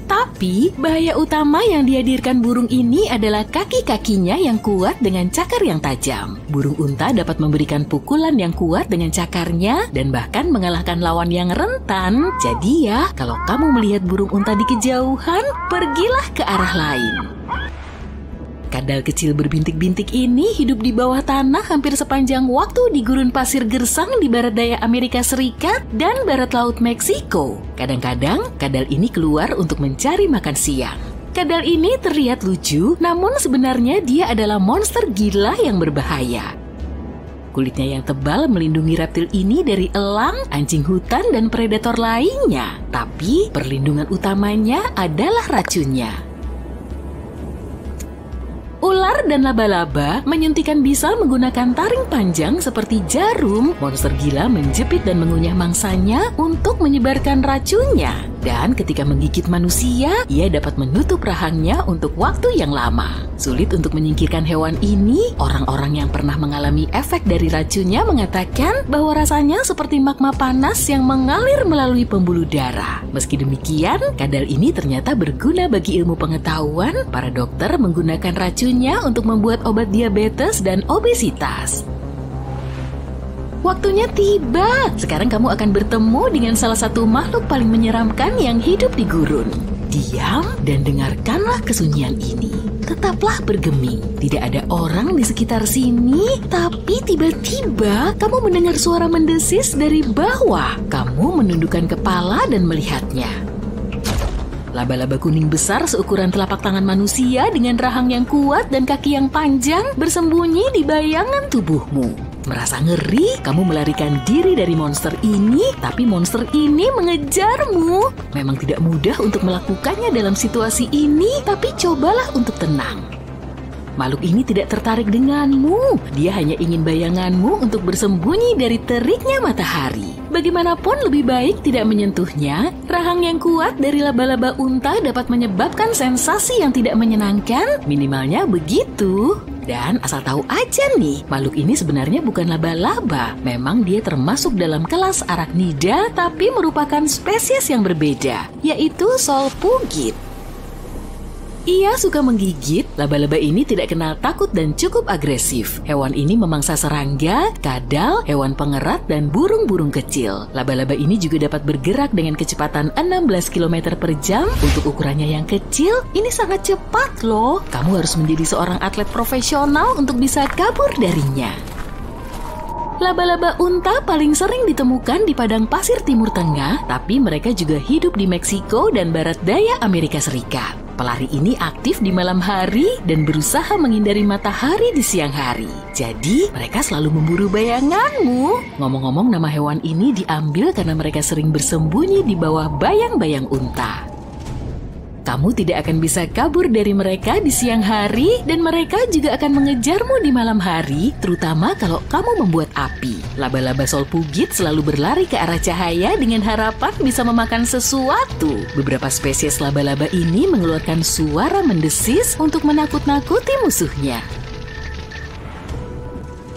Tapi, bahaya utama yang dihadirkan burung ini adalah kaki-kakinya yang kuat dengan cakar yang tajam. Burung unta dapat memberikan pukulan yang kuat dengan cakarnya dan bahkan mengalahkan lawan yang rentan. Jadi ya, kalau kamu melihat burung unta di kejauhan, pergilah ke arah lain. Kadal kecil berbintik-bintik ini hidup di bawah tanah hampir sepanjang waktu di gurun pasir gersang di barat daya Amerika Serikat dan barat laut Meksiko. Kadang-kadang, kadal ini keluar untuk mencari makan siang. Kadal ini terlihat lucu, namun sebenarnya dia adalah monster gila yang berbahaya. Kulitnya yang tebal melindungi reptil ini dari elang, anjing hutan, dan predator lainnya. Tapi, perlindungan utamanya adalah racunnya. Ular dan laba-laba menyuntikkan bisa menggunakan taring panjang seperti jarum. Monster gila menjepit dan mengunyah mangsanya untuk menyebarkan racunnya. Dan ketika menggigit manusia, ia dapat menutup rahangnya untuk waktu yang lama. Sulit untuk menyingkirkan hewan ini, orang-orang yang pernah mengalami efek dari racunnya mengatakan bahwa rasanya seperti magma panas yang mengalir melalui pembuluh darah. Meski demikian, kadal ini ternyata berguna bagi ilmu pengetahuan. Para dokter menggunakan racunnya untuk membuat obat diabetes dan obesitas. Waktunya tiba. Sekarang kamu akan bertemu dengan salah satu makhluk paling menyeramkan yang hidup di gurun. Diam dan dengarkanlah kesunyian ini. Tetaplah bergeming. Tidak ada orang di sekitar sini, tapi tiba-tiba kamu mendengar suara mendesis dari bawah. Kamu menundukkan kepala dan melihatnya. Laba-laba kuning besar seukuran telapak tangan manusia dengan rahang yang kuat dan kaki yang panjang bersembunyi di bayangan tubuhmu. Merasa ngeri, kamu melarikan diri dari monster ini, tapi monster ini mengejarmu. Memang tidak mudah untuk melakukannya dalam situasi ini, tapi cobalah untuk tenang. Makhluk ini tidak tertarik denganmu. Dia hanya ingin bayanganmu untuk bersembunyi dari teriknya matahari. Bagaimanapun lebih baik tidak menyentuhnya. Rahang yang kuat dari laba-laba unta dapat menyebabkan sensasi yang tidak menyenangkan, minimalnya begitu. Dan asal tahu aja nih, makhluk ini sebenarnya bukan laba-laba. Memang dia termasuk dalam kelas arachnida, tapi merupakan spesies yang berbeda, yaitu solpugid. Ia suka menggigit, laba-laba ini tidak kenal takut dan cukup agresif. Hewan ini memangsa serangga, kadal, hewan pengerat, dan burung-burung kecil. Laba-laba ini juga dapat bergerak dengan kecepatan 16 km per jam. Untuk ukurannya yang kecil, ini sangat cepat loh. Kamu harus menjadi seorang atlet profesional untuk bisa kabur darinya. Laba-laba unta paling sering ditemukan di padang pasir Timur Tengah, tapi mereka juga hidup di Meksiko dan barat daya Amerika Serikat. Pelari ini aktif di malam hari dan berusaha menghindari matahari di siang hari. Jadi, mereka selalu memburu bayanganmu. Ngomong-ngomong, nama hewan ini diambil karena mereka sering bersembunyi di bawah bayang-bayang unta. Kamu tidak akan bisa kabur dari mereka di siang hari, dan mereka juga akan mengejarmu di malam hari, terutama kalau kamu membuat api. Laba-laba solpugid selalu berlari ke arah cahaya dengan harapan bisa memakan sesuatu. Beberapa spesies laba-laba ini mengeluarkan suara mendesis untuk menakut-nakuti musuhnya.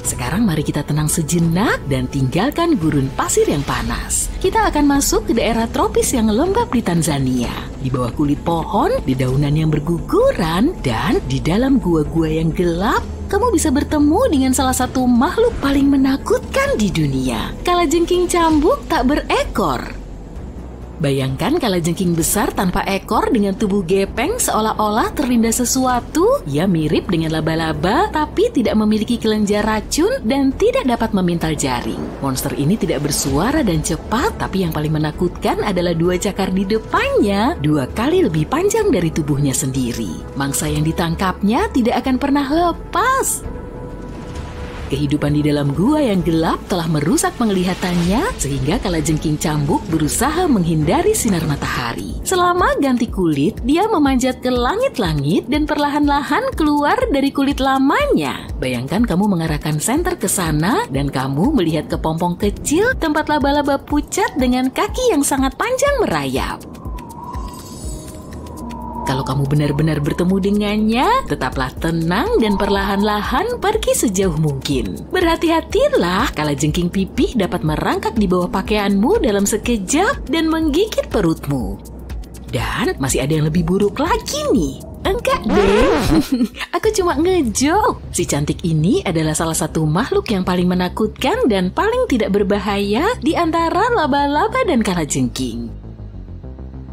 Sekarang mari kita tenang sejenak dan tinggalkan gurun pasir yang panas. Kita akan masuk ke daerah tropis yang lembab di Tanzania. Di bawah kulit pohon, di daunan yang berguguran, dan di dalam gua-gua yang gelap, kamu bisa bertemu dengan salah satu makhluk paling menakutkan di dunia. Kalajengking cambuk tak berekor. Bayangkan kalajengking besar tanpa ekor dengan tubuh gepeng seolah-olah terlindas sesuatu. Ia mirip dengan laba-laba tapi tidak memiliki kelenjar racun dan tidak dapat memintal jaring. Monster ini tidak bersuara dan cepat, tapi yang paling menakutkan adalah dua cakar di depannya, dua kali lebih panjang dari tubuhnya sendiri. Mangsa yang ditangkapnya tidak akan pernah lepas. Kehidupan di dalam gua yang gelap telah merusak penglihatannya, sehingga kalajengking cambuk berusaha menghindari sinar matahari. Selama ganti kulit, dia memanjat ke langit-langit dan perlahan-lahan keluar dari kulit lamanya. Bayangkan kamu mengarahkan senter ke sana dan kamu melihat kepompong kecil tempat laba-laba pucat dengan kaki yang sangat panjang merayap. Kalau kamu benar-benar bertemu dengannya, tetaplah tenang dan perlahan-lahan pergi sejauh mungkin. Berhati-hatilah, kalajengking pipih dapat merangkak di bawah pakaianmu dalam sekejap dan menggigit perutmu. Dan masih ada yang lebih buruk lagi nih. Enggak deh, aku cuma ngejok. Si cantik ini adalah salah satu makhluk yang paling menakutkan dan paling tidak berbahaya di antara laba-laba dan kalajengking.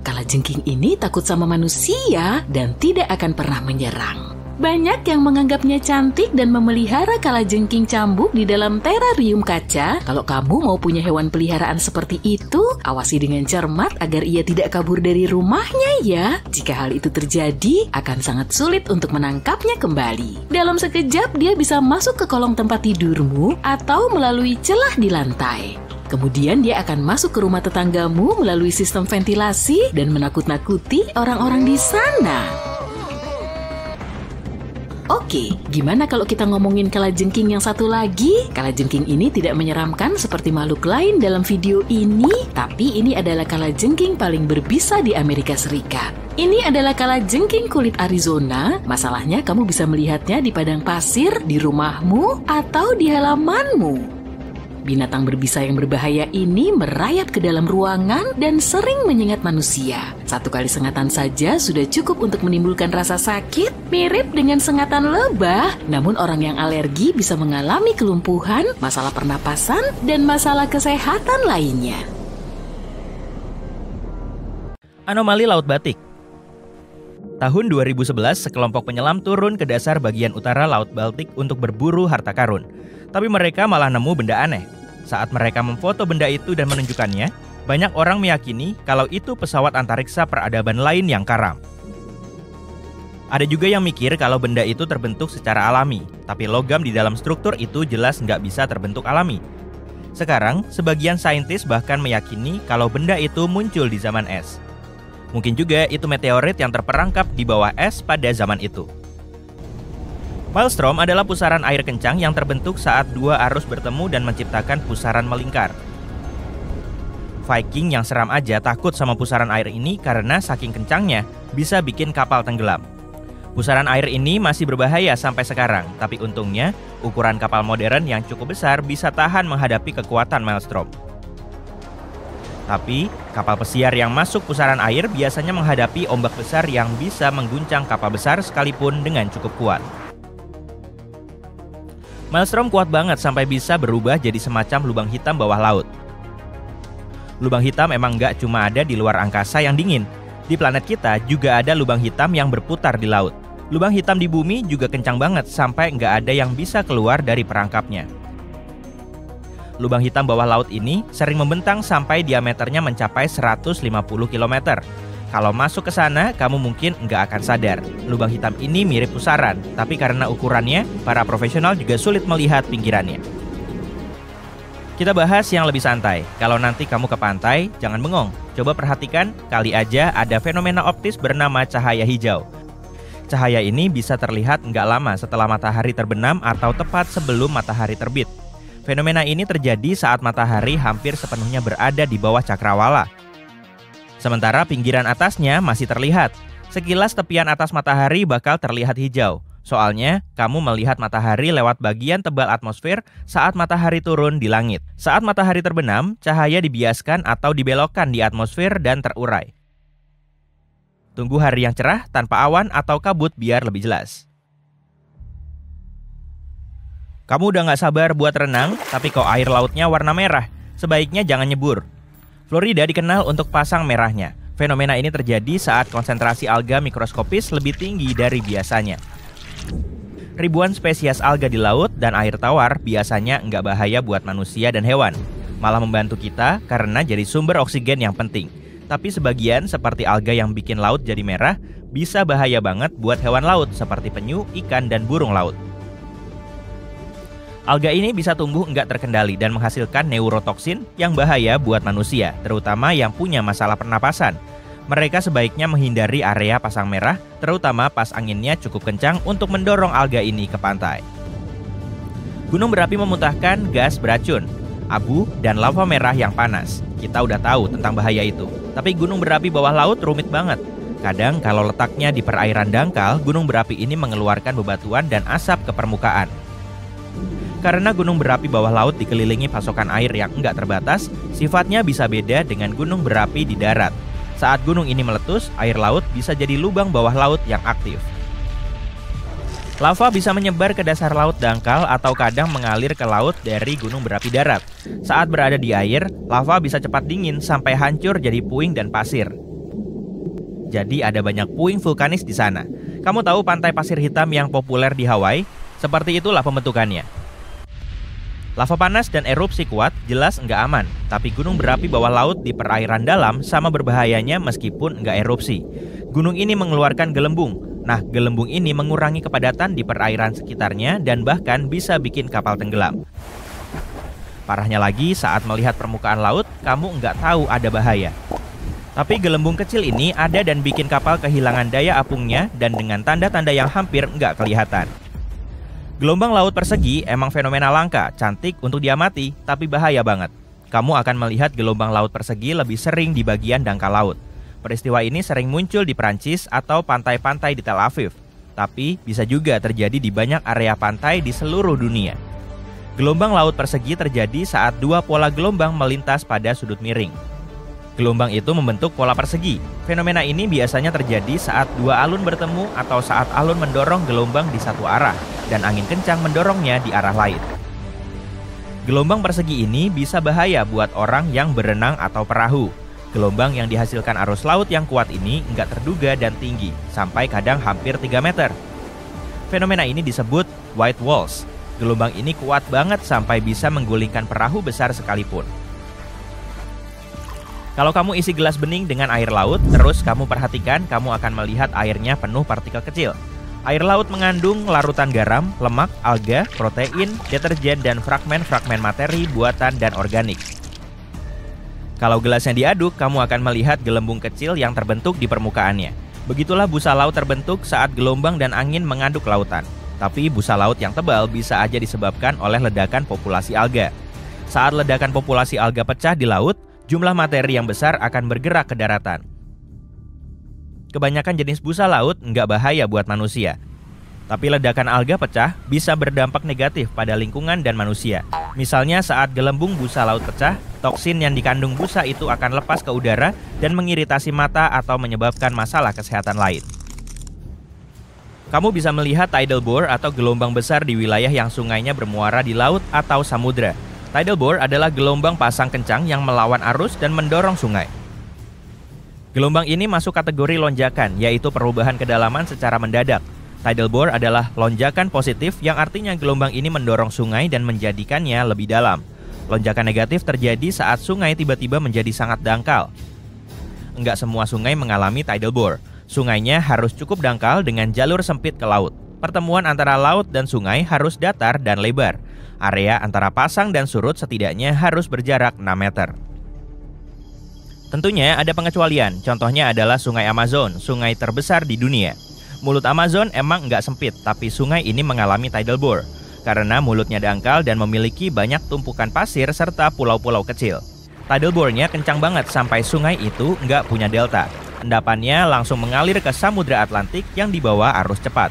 Kalajengking ini takut sama manusia dan tidak akan pernah menyerang. Banyak yang menganggapnya cantik dan memelihara kalajengking cambuk di dalam terarium kaca. Kalau kamu mau punya hewan peliharaan seperti itu, awasi dengan cermat agar ia tidak kabur dari rumahnya ya. Jika hal itu terjadi, akan sangat sulit untuk menangkapnya kembali. Dalam sekejap, dia bisa masuk ke kolong tempat tidurmu atau melalui celah di lantai. Kemudian dia akan masuk ke rumah tetanggamu melalui sistem ventilasi dan menakut-nakuti orang-orang di sana. Oke, gimana kalau kita ngomongin kalajengking yang satu lagi? Kalajengking ini tidak menyeramkan seperti makhluk lain dalam video ini, tapi ini adalah kalajengking paling berbisa di Amerika Serikat. Ini adalah kalajengking kulit Arizona. Masalahnya kamu bisa melihatnya di padang pasir, di rumahmu, atau di halamanmu. Binatang berbisa yang berbahaya ini merayap ke dalam ruangan dan sering menyengat manusia. Satu kali sengatan saja sudah cukup untuk menimbulkan rasa sakit, mirip dengan sengatan lebah. Namun orang yang alergi bisa mengalami kelumpuhan, masalah pernapasan, dan masalah kesehatan lainnya. Anomali Laut Batik. Tahun 2011, sekelompok penyelam turun ke dasar bagian utara Laut Baltik untuk berburu harta karun. Tapi mereka malah nemu benda aneh. Saat mereka memfoto benda itu dan menunjukkannya, banyak orang meyakini kalau itu pesawat antariksa peradaban lain yang karam. Ada juga yang mikir kalau benda itu terbentuk secara alami, tapi logam di dalam struktur itu jelas nggak bisa terbentuk alami. Sekarang, sebagian saintis bahkan meyakini kalau benda itu muncul di zaman es. Mungkin juga itu meteorit yang terperangkap di bawah es pada zaman itu. Maelstrom adalah pusaran air kencang yang terbentuk saat dua arus bertemu dan menciptakan pusaran melingkar. Viking yang seram aja takut sama pusaran air ini karena saking kencangnya bisa bikin kapal tenggelam. Pusaran air ini masih berbahaya sampai sekarang, tapi untungnya ukuran kapal modern yang cukup besar bisa tahan menghadapi kekuatan Maelstrom. Tapi, kapal pesiar yang masuk pusaran air biasanya menghadapi ombak besar yang bisa mengguncang kapal besar sekalipun dengan cukup kuat. Maelstrom kuat banget sampai bisa berubah jadi semacam lubang hitam bawah laut. Lubang hitam emang nggak cuma ada di luar angkasa yang dingin. Di planet kita juga ada lubang hitam yang berputar di laut. Lubang hitam di bumi juga kencang banget sampai nggak ada yang bisa keluar dari perangkapnya. Lubang hitam bawah laut ini sering membentang sampai diameternya mencapai 150 km. Kalau masuk ke sana, kamu mungkin nggak akan sadar. Lubang hitam ini mirip pusaran, tapi karena ukurannya, para profesional juga sulit melihat pinggirannya. Kita bahas yang lebih santai. Kalau nanti kamu ke pantai, jangan bengong. Coba perhatikan, kali aja ada fenomena optis bernama cahaya hijau. Cahaya ini bisa terlihat nggak lama setelah matahari terbenam atau tepat sebelum matahari terbit. Fenomena ini terjadi saat matahari hampir sepenuhnya berada di bawah cakrawala. Sementara pinggiran atasnya masih terlihat. Sekilas tepian atas matahari bakal terlihat hijau. Soalnya, kamu melihat matahari lewat bagian tebal atmosfer saat matahari turun di langit. Saat matahari terbenam, cahaya dibiaskan atau dibelokkan di atmosfer dan terurai. Tunggu hari yang cerah tanpa awan atau kabut biar lebih jelas. Kamu udah nggak sabar buat renang, tapi kok air lautnya warna merah? Sebaiknya jangan nyebur. Florida dikenal untuk pasang merahnya. Fenomena ini terjadi saat konsentrasi alga mikroskopis lebih tinggi dari biasanya. Ribuan spesies alga di laut dan air tawar biasanya nggak bahaya buat manusia dan hewan. Malah membantu kita karena jadi sumber oksigen yang penting. Tapi sebagian, seperti alga yang bikin laut jadi merah, bisa bahaya banget buat hewan laut seperti penyu, ikan, dan burung laut. Alga ini bisa tumbuh nggak terkendali dan menghasilkan neurotoksin yang bahaya buat manusia, terutama yang punya masalah pernapasan. Mereka sebaiknya menghindari area pasang merah, terutama pas anginnya cukup kencang untuk mendorong alga ini ke pantai. Gunung berapi memuntahkan gas beracun, abu, dan lava merah yang panas. Kita udah tahu tentang bahaya itu, tapi gunung berapi bawah laut rumit banget. Kadang kalau letaknya di perairan dangkal, gunung berapi ini mengeluarkan bebatuan dan asap ke permukaan. Karena gunung berapi bawah laut dikelilingi pasokan air yang enggak terbatas, sifatnya bisa beda dengan gunung berapi di darat. Saat gunung ini meletus, air laut bisa jadi lubang bawah laut yang aktif. Lava bisa menyebar ke dasar laut dangkal atau kadang mengalir ke laut dari gunung berapi darat. Saat berada di air, lava bisa cepat dingin sampai hancur jadi puing dan pasir. Jadi ada banyak puing vulkanis di sana. Kamu tahu pantai pasir hitam yang populer di Hawaii? Seperti itulah pembentukannya. Lava panas dan erupsi kuat jelas nggak aman, tapi gunung berapi bawah laut di perairan dalam sama berbahayanya meskipun nggak erupsi. Gunung ini mengeluarkan gelembung. Nah, gelembung ini mengurangi kepadatan di perairan sekitarnya dan bahkan bisa bikin kapal tenggelam. Parahnya lagi, saat melihat permukaan laut, kamu nggak tahu ada bahaya. Tapi gelembung kecil ini ada dan bikin kapal kehilangan daya apungnya dan dengan tanda-tanda yang hampir nggak kelihatan. Gelombang laut persegi emang fenomena langka, cantik untuk diamati, tapi bahaya banget. Kamu akan melihat gelombang laut persegi lebih sering di bagian dangkal laut. Peristiwa ini sering muncul di Prancis atau pantai-pantai di Tel Aviv, tapi bisa juga terjadi di banyak area pantai di seluruh dunia. Gelombang laut persegi terjadi saat dua pola gelombang melintas pada sudut miring. Gelombang itu membentuk pola persegi. Fenomena ini biasanya terjadi saat dua alun bertemu atau saat alun mendorong gelombang di satu arah, dan angin kencang mendorongnya di arah lain. Gelombang persegi ini bisa bahaya buat orang yang berenang atau perahu. Gelombang yang dihasilkan arus laut yang kuat ini nggak terduga dan tinggi, sampai kadang hampir 3 meter. Fenomena ini disebut white walls. Gelombang ini kuat banget sampai bisa menggulingkan perahu besar sekalipun. Kalau kamu isi gelas bening dengan air laut, terus kamu perhatikan, kamu akan melihat airnya penuh partikel kecil. Air laut mengandung larutan garam, lemak, alga, protein, deterjen, dan fragmen-fragmen materi, buatan, dan organik. Kalau gelasnya diaduk, kamu akan melihat gelembung kecil yang terbentuk di permukaannya. Begitulah busa laut terbentuk saat gelombang dan angin mengaduk lautan. Tapi busa laut yang tebal bisa aja disebabkan oleh ledakan populasi alga. Saat ledakan populasi alga pecah di laut, jumlah materi yang besar akan bergerak ke daratan. Kebanyakan jenis busa laut nggak bahaya buat manusia. Tapi ledakan alga pecah bisa berdampak negatif pada lingkungan dan manusia. Misalnya saat gelembung busa laut pecah, toksin yang dikandung busa itu akan lepas ke udara dan mengiritasi mata atau menyebabkan masalah kesehatan lain. Kamu bisa melihat tidal bore atau gelombang besar di wilayah yang sungainya bermuara di laut atau samudra. Tidal bore adalah gelombang pasang kencang yang melawan arus dan mendorong sungai. Gelombang ini masuk kategori lonjakan, yaitu perubahan kedalaman secara mendadak. Tidal bore adalah lonjakan positif yang artinya gelombang ini mendorong sungai dan menjadikannya lebih dalam. Lonjakan negatif terjadi saat sungai tiba-tiba menjadi sangat dangkal. Enggak semua sungai mengalami tidal bore. Sungainya harus cukup dangkal dengan jalur sempit ke laut. Pertemuan antara laut dan sungai harus datar dan lebar. Area antara pasang dan surut setidaknya harus berjarak 6 meter. Tentunya ada pengecualian, contohnya adalah Sungai Amazon, sungai terbesar di dunia. Mulut Amazon emang nggak sempit, tapi sungai ini mengalami tidal bore, karena mulutnya dangkal dan memiliki banyak tumpukan pasir serta pulau-pulau kecil. Tidal bore-nya kencang banget sampai sungai itu nggak punya delta. Endapannya langsung mengalir ke Samudra Atlantik yang dibawa arus cepat.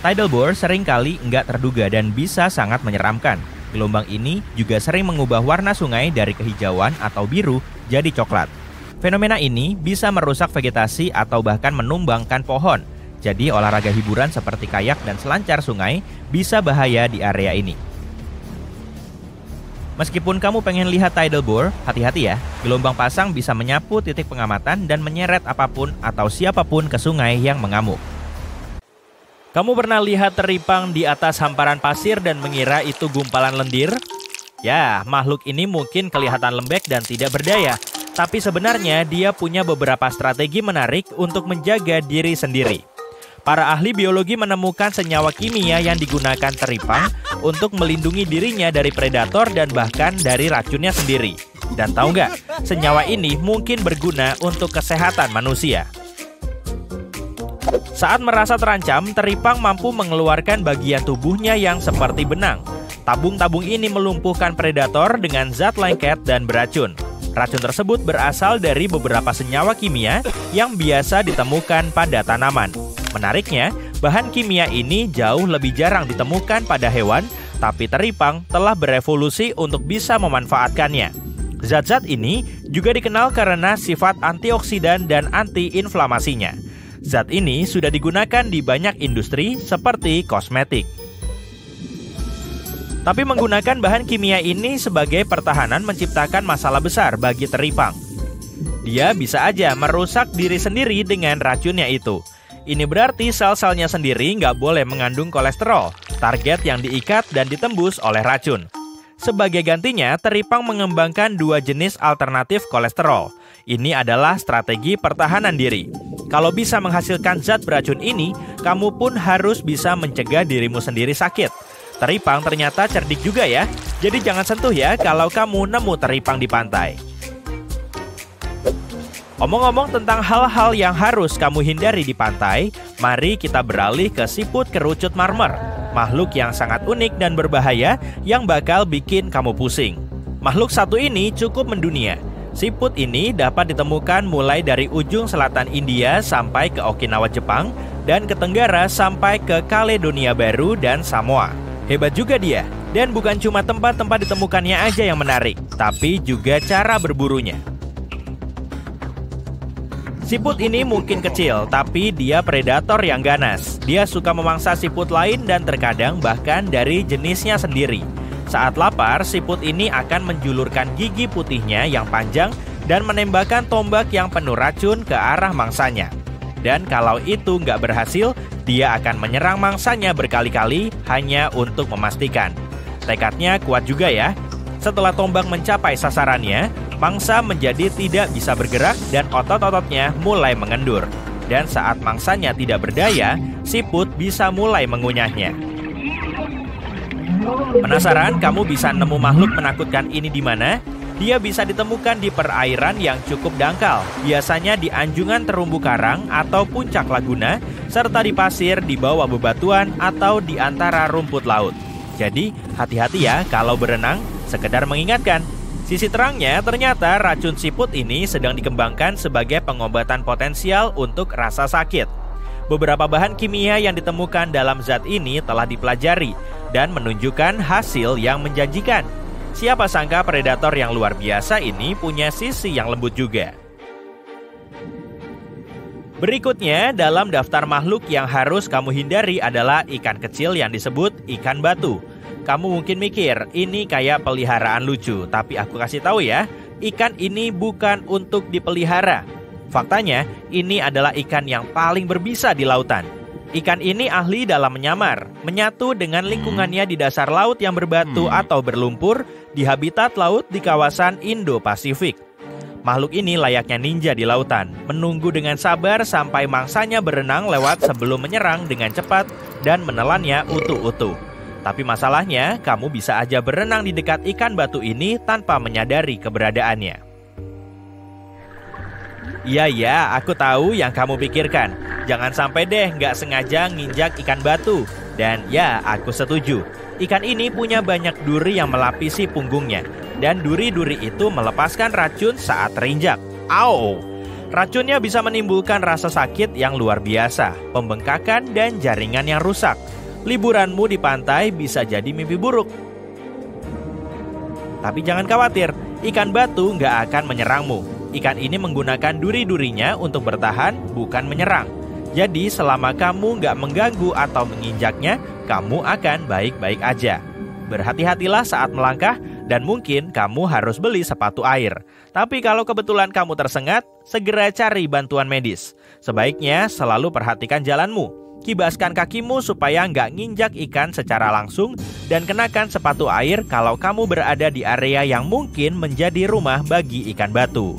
Tidal bore seringkali nggak terduga dan bisa sangat menyeramkan. Gelombang ini juga sering mengubah warna sungai dari kehijauan atau biru jadi coklat. Fenomena ini bisa merusak vegetasi atau bahkan menumbangkan pohon. Jadi olahraga hiburan seperti kayak dan selancar sungai bisa bahaya di area ini. Meskipun kamu pengen lihat tidal bore, hati-hati ya. Gelombang pasang bisa menyapu titik pengamatan dan menyeret apapun atau siapapun ke sungai yang mengamuk. Kamu pernah lihat teripang di atas hamparan pasir dan mengira itu gumpalan lendir? Ya, makhluk ini mungkin kelihatan lembek dan tidak berdaya. Tapi sebenarnya dia punya beberapa strategi menarik untuk menjaga diri sendiri. Para ahli biologi menemukan senyawa kimia yang digunakan teripang untuk melindungi dirinya dari predator dan bahkan dari racunnya sendiri. Dan tahu nggak, senyawa ini mungkin berguna untuk kesehatan manusia. Saat merasa terancam, teripang mampu mengeluarkan bagian tubuhnya yang seperti benang. Tabung-tabung ini melumpuhkan predator dengan zat lengket dan beracun. Racun tersebut berasal dari beberapa senyawa kimia yang biasa ditemukan pada tanaman. Menariknya, bahan kimia ini jauh lebih jarang ditemukan pada hewan, tapi teripang telah berevolusi untuk bisa memanfaatkannya. Zat-zat ini juga dikenal karena sifat antioksidan dan anti-inflamasinya. Zat ini sudah digunakan di banyak industri seperti kosmetik. Tapi menggunakan bahan kimia ini sebagai pertahanan menciptakan masalah besar bagi teripang. Dia bisa aja merusak diri sendiri dengan racunnya itu. Ini berarti sel-selnya sendiri nggak boleh mengandung kolesterol, target yang diikat dan ditembus oleh racun. Sebagai gantinya, teripang mengembangkan dua jenis alternatif kolesterol. Ini adalah strategi pertahanan diri. Kalau bisa menghasilkan zat beracun ini, kamu pun harus bisa mencegah dirimu sendiri sakit. Teripang ternyata cerdik juga ya, jadi jangan sentuh ya kalau kamu nemu teripang di pantai. Omong-omong tentang hal-hal yang harus kamu hindari di pantai, mari kita beralih ke siput kerucut marmer, makhluk yang sangat unik dan berbahaya yang bakal bikin kamu pusing. Makhluk satu ini cukup mendunia. Siput ini dapat ditemukan mulai dari ujung selatan India sampai ke Okinawa, Jepang, dan ke tenggara sampai ke Kaledonia Baru dan Samoa. Hebat juga dia, dan bukan cuma tempat-tempat ditemukannya aja yang menarik, tapi juga cara berburunya. Siput ini mungkin kecil, tapi dia predator yang ganas. Dia suka memangsa siput lain dan terkadang bahkan dari jenisnya sendiri. Saat lapar, siput ini akan menjulurkan gigi putihnya yang panjang dan menembakkan tombak yang penuh racun ke arah mangsanya. Dan kalau itu nggak berhasil, dia akan menyerang mangsanya berkali-kali hanya untuk memastikan. Tekadnya kuat juga ya. Setelah tombak mencapai sasarannya, mangsa menjadi tidak bisa bergerak dan otot-ototnya mulai mengendur. Dan saat mangsanya tidak berdaya, siput bisa mulai mengunyahnya. Penasaran kamu bisa nemu makhluk menakutkan ini di mana? Dia bisa ditemukan di perairan yang cukup dangkal, biasanya di anjungan terumbu karang atau puncak laguna, serta di pasir di bawah bebatuan atau di antara rumput laut. Jadi, hati-hati ya kalau berenang, sekedar mengingatkan. Sisi terangnya, ternyata racun siput ini sedang dikembangkan sebagai pengobatan potensial untuk rasa sakit. Beberapa bahan kimia yang ditemukan dalam zat ini telah dipelajari dan menunjukkan hasil yang menjanjikan. Siapa sangka predator yang luar biasa ini punya sisi yang lembut juga. Berikutnya, dalam daftar makhluk yang harus kamu hindari adalah ikan kecil yang disebut ikan batu. Kamu mungkin mikir, ini kayak peliharaan lucu, tapi aku kasih tahu ya, ikan ini bukan untuk dipelihara. Faktanya, ini adalah ikan yang paling berbisa di lautan. Ikan ini ahli dalam menyamar, menyatu dengan lingkungannya di dasar laut yang berbatu atau berlumpur, di habitat laut di kawasan Indo-Pasifik. Makhluk ini layaknya ninja di lautan, menunggu dengan sabar sampai mangsanya berenang lewat sebelum menyerang dengan cepat dan menelannya utuh-utuh. Tapi masalahnya, kamu bisa aja berenang di dekat ikan batu ini tanpa menyadari keberadaannya. Iya, aku tahu yang kamu pikirkan. Jangan sampai deh nggak sengaja nginjak ikan batu. Dan ya, aku setuju. Ikan ini punya banyak duri yang melapisi punggungnya, dan duri-duri itu melepaskan racun saat terinjak. Au! Racunnya bisa menimbulkan rasa sakit yang luar biasa, pembengkakan dan jaringan yang rusak. Liburanmu di pantai bisa jadi mimpi buruk. Tapi jangan khawatir, ikan batu nggak akan menyerangmu. Ikan ini menggunakan duri-durinya untuk bertahan, bukan menyerang. Jadi selama kamu nggak mengganggu atau menginjaknya, kamu akan baik-baik aja. Berhati-hatilah saat melangkah dan mungkin kamu harus beli sepatu air. Tapi kalau kebetulan kamu tersengat, segera cari bantuan medis. Sebaiknya selalu perhatikan jalanmu. Kibaskan kakimu supaya nggak nginjak ikan secara langsung dan kenakan sepatu air kalau kamu berada di area yang mungkin menjadi rumah bagi ikan batu.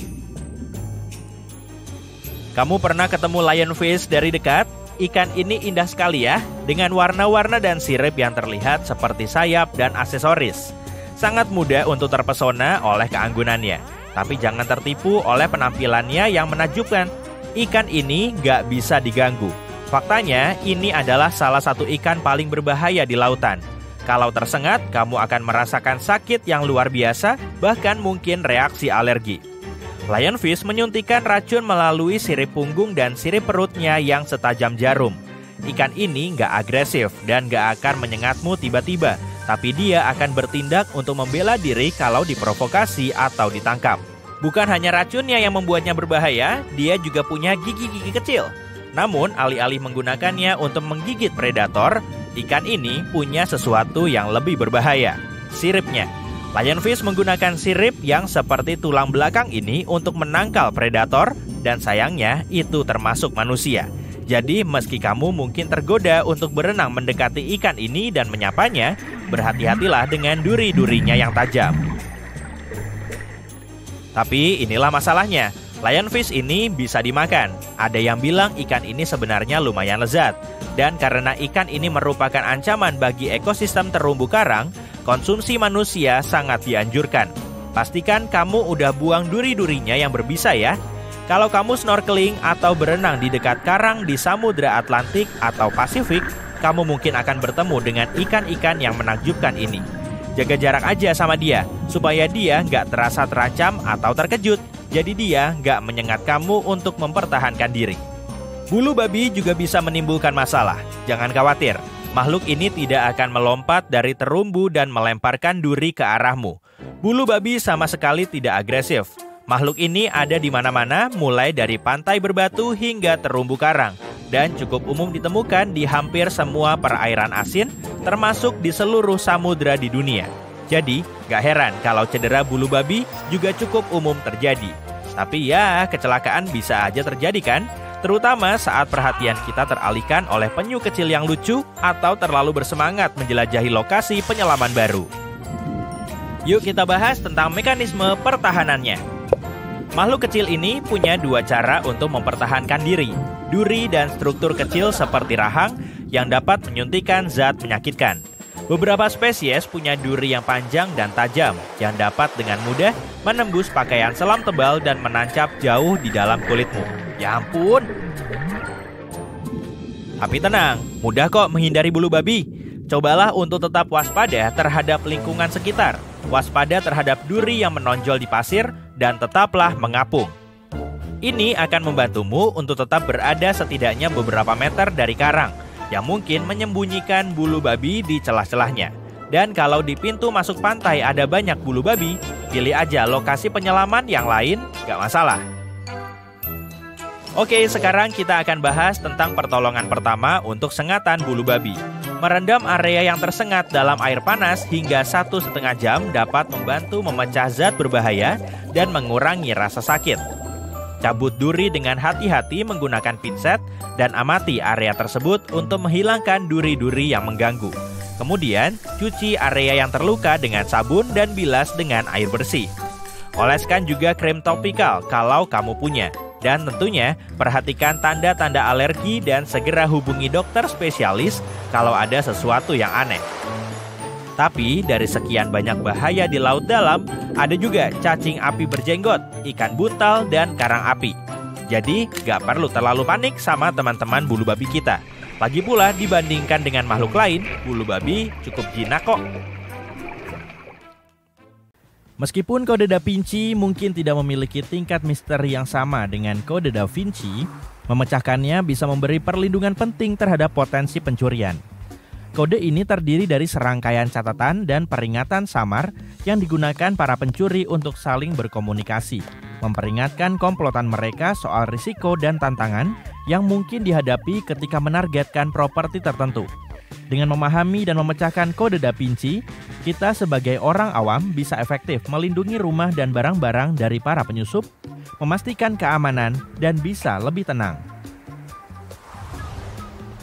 Kamu pernah ketemu lionfish dari dekat? Ikan ini indah sekali ya, dengan warna-warna dan sirip yang terlihat seperti sayap dan aksesoris. Sangat mudah untuk terpesona oleh keanggunannya, tapi jangan tertipu oleh penampilannya yang menakjubkan. Ikan ini nggak bisa diganggu. Faktanya, ini adalah salah satu ikan paling berbahaya di lautan. Kalau tersengat, kamu akan merasakan sakit yang luar biasa, bahkan mungkin reaksi alergi. Lionfish menyuntikkan racun melalui sirip punggung dan sirip perutnya yang setajam jarum. Ikan ini nggak agresif dan nggak akan menyengatmu tiba-tiba, tapi dia akan bertindak untuk membela diri kalau diprovokasi atau ditangkap. Bukan hanya racunnya yang membuatnya berbahaya, dia juga punya gigi-gigi kecil. Namun, alih-alih menggunakannya untuk menggigit predator, ikan ini punya sesuatu yang lebih berbahaya, siripnya. Lionfish menggunakan sirip yang seperti tulang belakang ini untuk menangkal predator, dan sayangnya itu termasuk manusia. Jadi, meski kamu mungkin tergoda untuk berenang mendekati ikan ini dan menyapanya, berhati-hatilah dengan duri-durinya yang tajam. Tapi inilah masalahnya. Lionfish ini bisa dimakan. Ada yang bilang ikan ini sebenarnya lumayan lezat. Dan karena ikan ini merupakan ancaman bagi ekosistem terumbu karang, konsumsi manusia sangat dianjurkan. Pastikan kamu udah buang duri-durinya yang berbisa ya. Kalau kamu snorkeling atau berenang di dekat karang di Samudra Atlantik atau Pasifik, kamu mungkin akan bertemu dengan ikan-ikan yang menakjubkan ini. Jaga jarak aja sama dia, supaya dia nggak terasa terancam atau terkejut. Jadi dia nggak menyengat kamu untuk mempertahankan diri. Bulu babi juga bisa menimbulkan masalah. Jangan khawatir, makhluk ini tidak akan melompat dari terumbu dan melemparkan duri ke arahmu. Bulu babi sama sekali tidak agresif. Makhluk ini ada di mana-mana, mulai dari pantai berbatu hingga terumbu karang. Dan cukup umum ditemukan di hampir semua perairan asin, termasuk di seluruh samudra di dunia. Jadi, gak heran kalau cedera bulu babi juga cukup umum terjadi. Tapi ya, kecelakaan bisa aja terjadi kan? Terutama saat perhatian kita teralihkan oleh penyu kecil yang lucu atau terlalu bersemangat menjelajahi lokasi penyelaman baru. Yuk kita bahas tentang mekanisme pertahanannya. Makhluk kecil ini punya dua cara untuk mempertahankan diri. Duri dan struktur kecil seperti rahang yang dapat menyuntikkan zat menyakitkan. Beberapa spesies punya duri yang panjang dan tajam yang dapat dengan mudah menembus pakaian selam tebal dan menancap jauh di dalam kulitmu. Ya ampun. Tapi tenang, mudah kok menghindari bulu babi. Cobalah untuk tetap waspada terhadap lingkungan sekitar, waspada terhadap duri yang menonjol di pasir, dan tetaplah mengapung. Ini akan membantumu untuk tetap berada setidaknya beberapa meter dari karang yang mungkin menyembunyikan bulu babi di celah-celahnya. Dan kalau di pintu masuk pantai ada banyak bulu babi, pilih aja lokasi penyelaman yang lain, gak masalah. Oke, sekarang kita akan bahas tentang pertolongan pertama untuk sengatan bulu babi. Merendam area yang tersengat dalam air panas hingga 1,5 jam dapat membantu memecah zat berbahaya dan mengurangi rasa sakit. Cabut duri dengan hati-hati menggunakan pinset dan amati area tersebut untuk menghilangkan duri-duri yang mengganggu. Kemudian, cuci area yang terluka dengan sabun dan bilas dengan air bersih. Oleskan juga krim topikal kalau kamu punya. Dan tentunya, perhatikan tanda-tanda alergi dan segera hubungi dokter spesialis kalau ada sesuatu yang aneh. Tapi dari sekian banyak bahaya di laut dalam, ada juga cacing api berjenggot, ikan buntal, dan karang api. Jadi, gak perlu terlalu panik sama teman-teman bulu babi kita. Lagi pula, dibandingkan dengan makhluk lain, bulu babi cukup jinak kok. Meskipun kode Da Vinci mungkin tidak memiliki tingkat misteri yang sama dengan kode Da Vinci, memecahkannya bisa memberi perlindungan penting terhadap potensi pencurian. Kode ini terdiri dari serangkaian catatan dan peringatan samar yang digunakan para pencuri untuk saling berkomunikasi, memperingatkan komplotan mereka soal risiko dan tantangan yang mungkin dihadapi ketika menargetkan properti tertentu. Dengan memahami dan memecahkan kode Da Vinci, kita sebagai orang awam bisa efektif melindungi rumah dan barang-barang dari para penyusup, memastikan keamanan, dan bisa lebih tenang.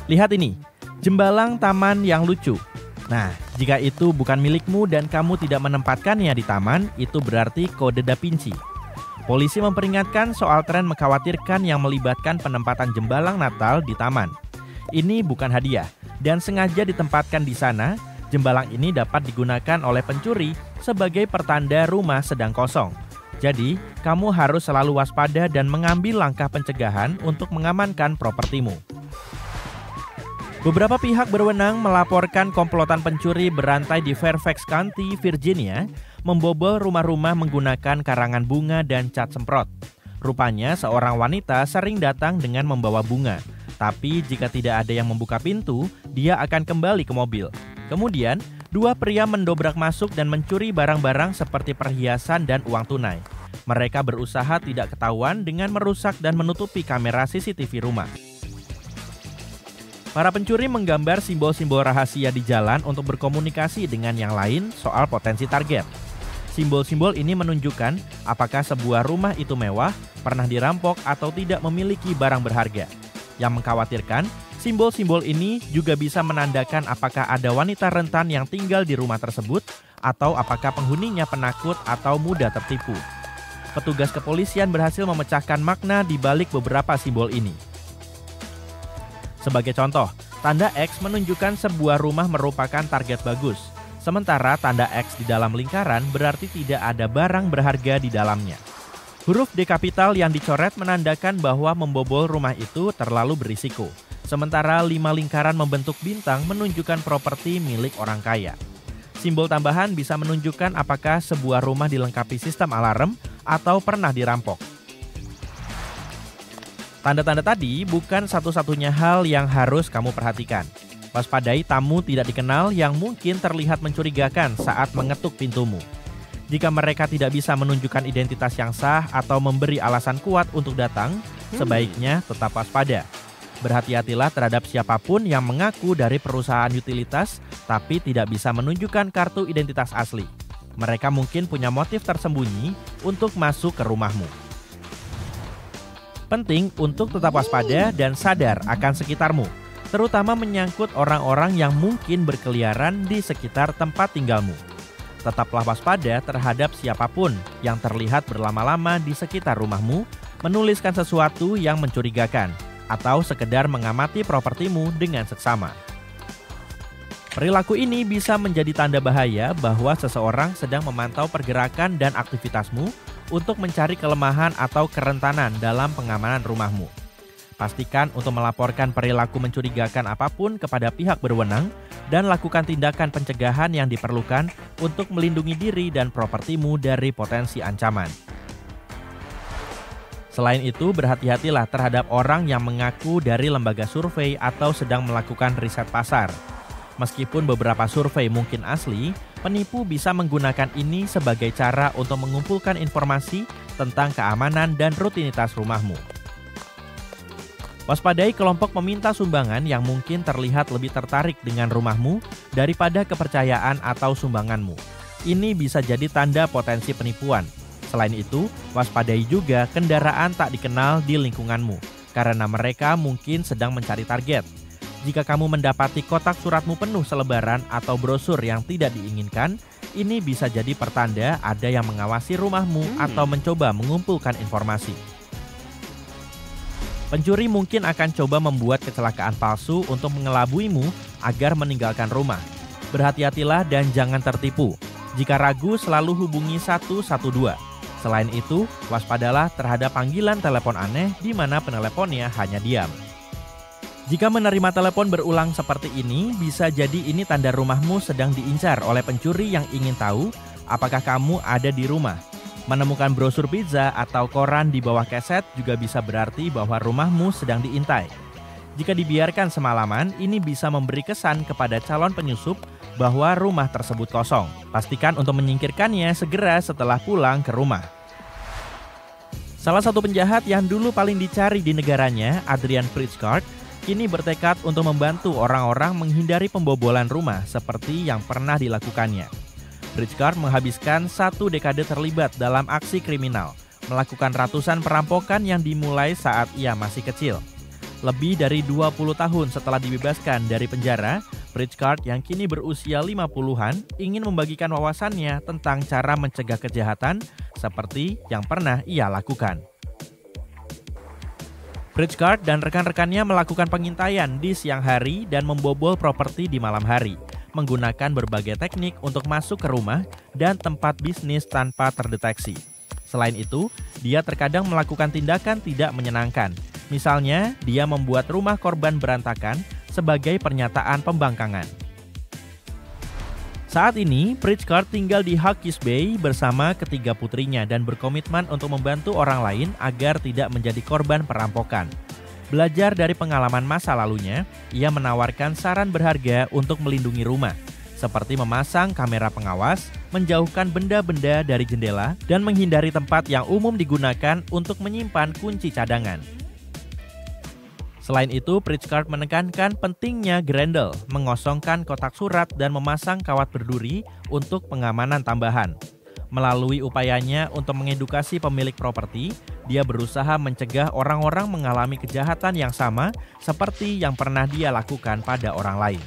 Lihat ini. Jembalang taman yang lucu. Nah, jika itu bukan milikmu dan kamu tidak menempatkannya di taman, itu berarti kode Da Vinci. Polisi memperingatkan soal tren mengkhawatirkan yang melibatkan penempatan jembalang Natal di taman. Ini bukan hadiah, dan sengaja ditempatkan di sana. Jembalang ini dapat digunakan oleh pencuri sebagai pertanda rumah sedang kosong. Jadi, kamu harus selalu waspada dan mengambil langkah pencegahan untuk mengamankan propertimu. Beberapa pihak berwenang melaporkan komplotan pencuri berantai di Fairfax County, Virginia, membobol rumah-rumah menggunakan karangan bunga dan cat semprot. Rupanya seorang wanita sering datang dengan membawa bunga, tapi jika tidak ada yang membuka pintu, dia akan kembali ke mobil. Kemudian, dua pria mendobrak masuk dan mencuri barang-barang seperti perhiasan dan uang tunai. Mereka berusaha tidak ketahuan dengan merusak dan menutupi kamera CCTV rumah. Para pencuri menggambar simbol-simbol rahasia di jalan untuk berkomunikasi dengan yang lain soal potensi target. Simbol-simbol ini menunjukkan apakah sebuah rumah itu mewah, pernah dirampok, atau tidak memiliki barang berharga. Yang mengkhawatirkan, simbol-simbol ini juga bisa menandakan apakah ada wanita rentan yang tinggal di rumah tersebut, atau apakah penghuninya penakut atau mudah tertipu. Petugas kepolisian berhasil memecahkan makna di balik beberapa simbol ini. Sebagai contoh, tanda X menunjukkan sebuah rumah merupakan target bagus, sementara tanda X di dalam lingkaran berarti tidak ada barang berharga di dalamnya. Huruf D kapital yang dicoret menandakan bahwa membobol rumah itu terlalu berisiko, sementara 5 lingkaran membentuk bintang menunjukkan properti milik orang kaya. Simbol tambahan bisa menunjukkan apakah sebuah rumah dilengkapi sistem alarm atau pernah dirampok. Tanda-tanda tadi bukan satu-satunya hal yang harus kamu perhatikan. Waspadai tamu tidak dikenal yang mungkin terlihat mencurigakan saat mengetuk pintumu. Jika mereka tidak bisa menunjukkan identitas yang sah atau memberi alasan kuat untuk datang, sebaiknya tetap waspada. Berhati-hatilah terhadap siapapun yang mengaku dari perusahaan utilitas tapi tidak bisa menunjukkan kartu identitas asli. Mereka mungkin punya motif tersembunyi untuk masuk ke rumahmu. Penting untuk tetap waspada dan sadar akan sekitarmu, terutama menyangkut orang-orang yang mungkin berkeliaran di sekitar tempat tinggalmu. Tetaplah waspada terhadap siapapun yang terlihat berlama-lama di sekitar rumahmu, menuliskan sesuatu yang mencurigakan, atau sekedar mengamati propertimu dengan seksama. Perilaku ini bisa menjadi tanda bahaya bahwa seseorang sedang memantau pergerakan dan aktivitasmu untuk mencari kelemahan atau kerentanan dalam pengamanan rumahmu. Pastikan untuk melaporkan perilaku mencurigakan apapun kepada pihak berwenang dan lakukan tindakan pencegahan yang diperlukan untuk melindungi diri dan propertimu dari potensi ancaman. Selain itu, berhati-hatilah terhadap orang yang mengaku dari lembaga survei atau sedang melakukan riset pasar. Meskipun beberapa survei mungkin asli, penipu bisa menggunakan ini sebagai cara untuk mengumpulkan informasi tentang keamanan dan rutinitas rumahmu. Waspadai kelompok peminta sumbangan yang mungkin terlihat lebih tertarik dengan rumahmu daripada kepercayaan atau sumbanganmu. Ini bisa jadi tanda potensi penipuan. Selain itu, waspadai juga kendaraan tak dikenal di lingkunganmu, karena mereka mungkin sedang mencari target. Jika kamu mendapati kotak suratmu penuh selebaran atau brosur yang tidak diinginkan, ini bisa jadi pertanda ada yang mengawasi rumahmu atau mencoba mengumpulkan informasi. Pencuri mungkin akan coba membuat kecelakaan palsu untuk mengelabuimu agar meninggalkan rumah. Berhati-hatilah dan jangan tertipu. Jika ragu, selalu hubungi 112. Selain itu, waspadalah terhadap panggilan telepon aneh di mana peneleponnya hanya diam. Jika menerima telepon berulang seperti ini, bisa jadi ini tanda rumahmu sedang diincar oleh pencuri yang ingin tahu Apakah kamu ada di rumah? Menemukan brosur pizza atau koran di bawah keset juga bisa berarti bahwa rumahmu sedang diintai. Jika dibiarkan semalaman, ini bisa memberi kesan kepada calon penyusup bahwa rumah tersebut kosong. Pastikan untuk menyingkirkannya segera setelah pulang ke rumah. Salah satu penjahat yang dulu paling dicari di negaranya, Adrian Pritchard, kini bertekad untuk membantu orang-orang menghindari pembobolan rumah seperti yang pernah dilakukannya. Pritchard menghabiskan 1 dekade terlibat dalam aksi kriminal, melakukan ratusan perampokan yang dimulai saat ia masih kecil. Lebih dari 20 tahun setelah dibebaskan dari penjara, Pritchard yang kini berusia 50-an ingin membagikan wawasannya tentang cara mencegah kejahatan seperti yang pernah ia lakukan. Pritchard dan rekan-rekannya melakukan pengintaian di siang hari dan membobol properti di malam hari, menggunakan berbagai teknik untuk masuk ke rumah dan tempat bisnis tanpa terdeteksi. Selain itu, dia terkadang melakukan tindakan tidak menyenangkan. Misalnya, dia membuat rumah korban berantakan sebagai pernyataan pembangkangan. Saat ini, Pritchard tinggal di Hawke's Bay bersama ketiga putrinya dan berkomitmen untuk membantu orang lain agar tidak menjadi korban perampokan. Belajar dari pengalaman masa lalunya, ia menawarkan saran berharga untuk melindungi rumah, seperti memasang kamera pengawas, menjauhkan benda-benda dari jendela, dan menghindari tempat yang umum digunakan untuk menyimpan kunci cadangan. Selain itu, Pritchard menekankan pentingnya grendel, mengosongkan kotak surat dan memasang kawat berduri untuk pengamanan tambahan. Melalui upayanya untuk mengedukasi pemilik properti, dia berusaha mencegah orang-orang mengalami kejahatan yang sama seperti yang pernah dia lakukan pada orang lain.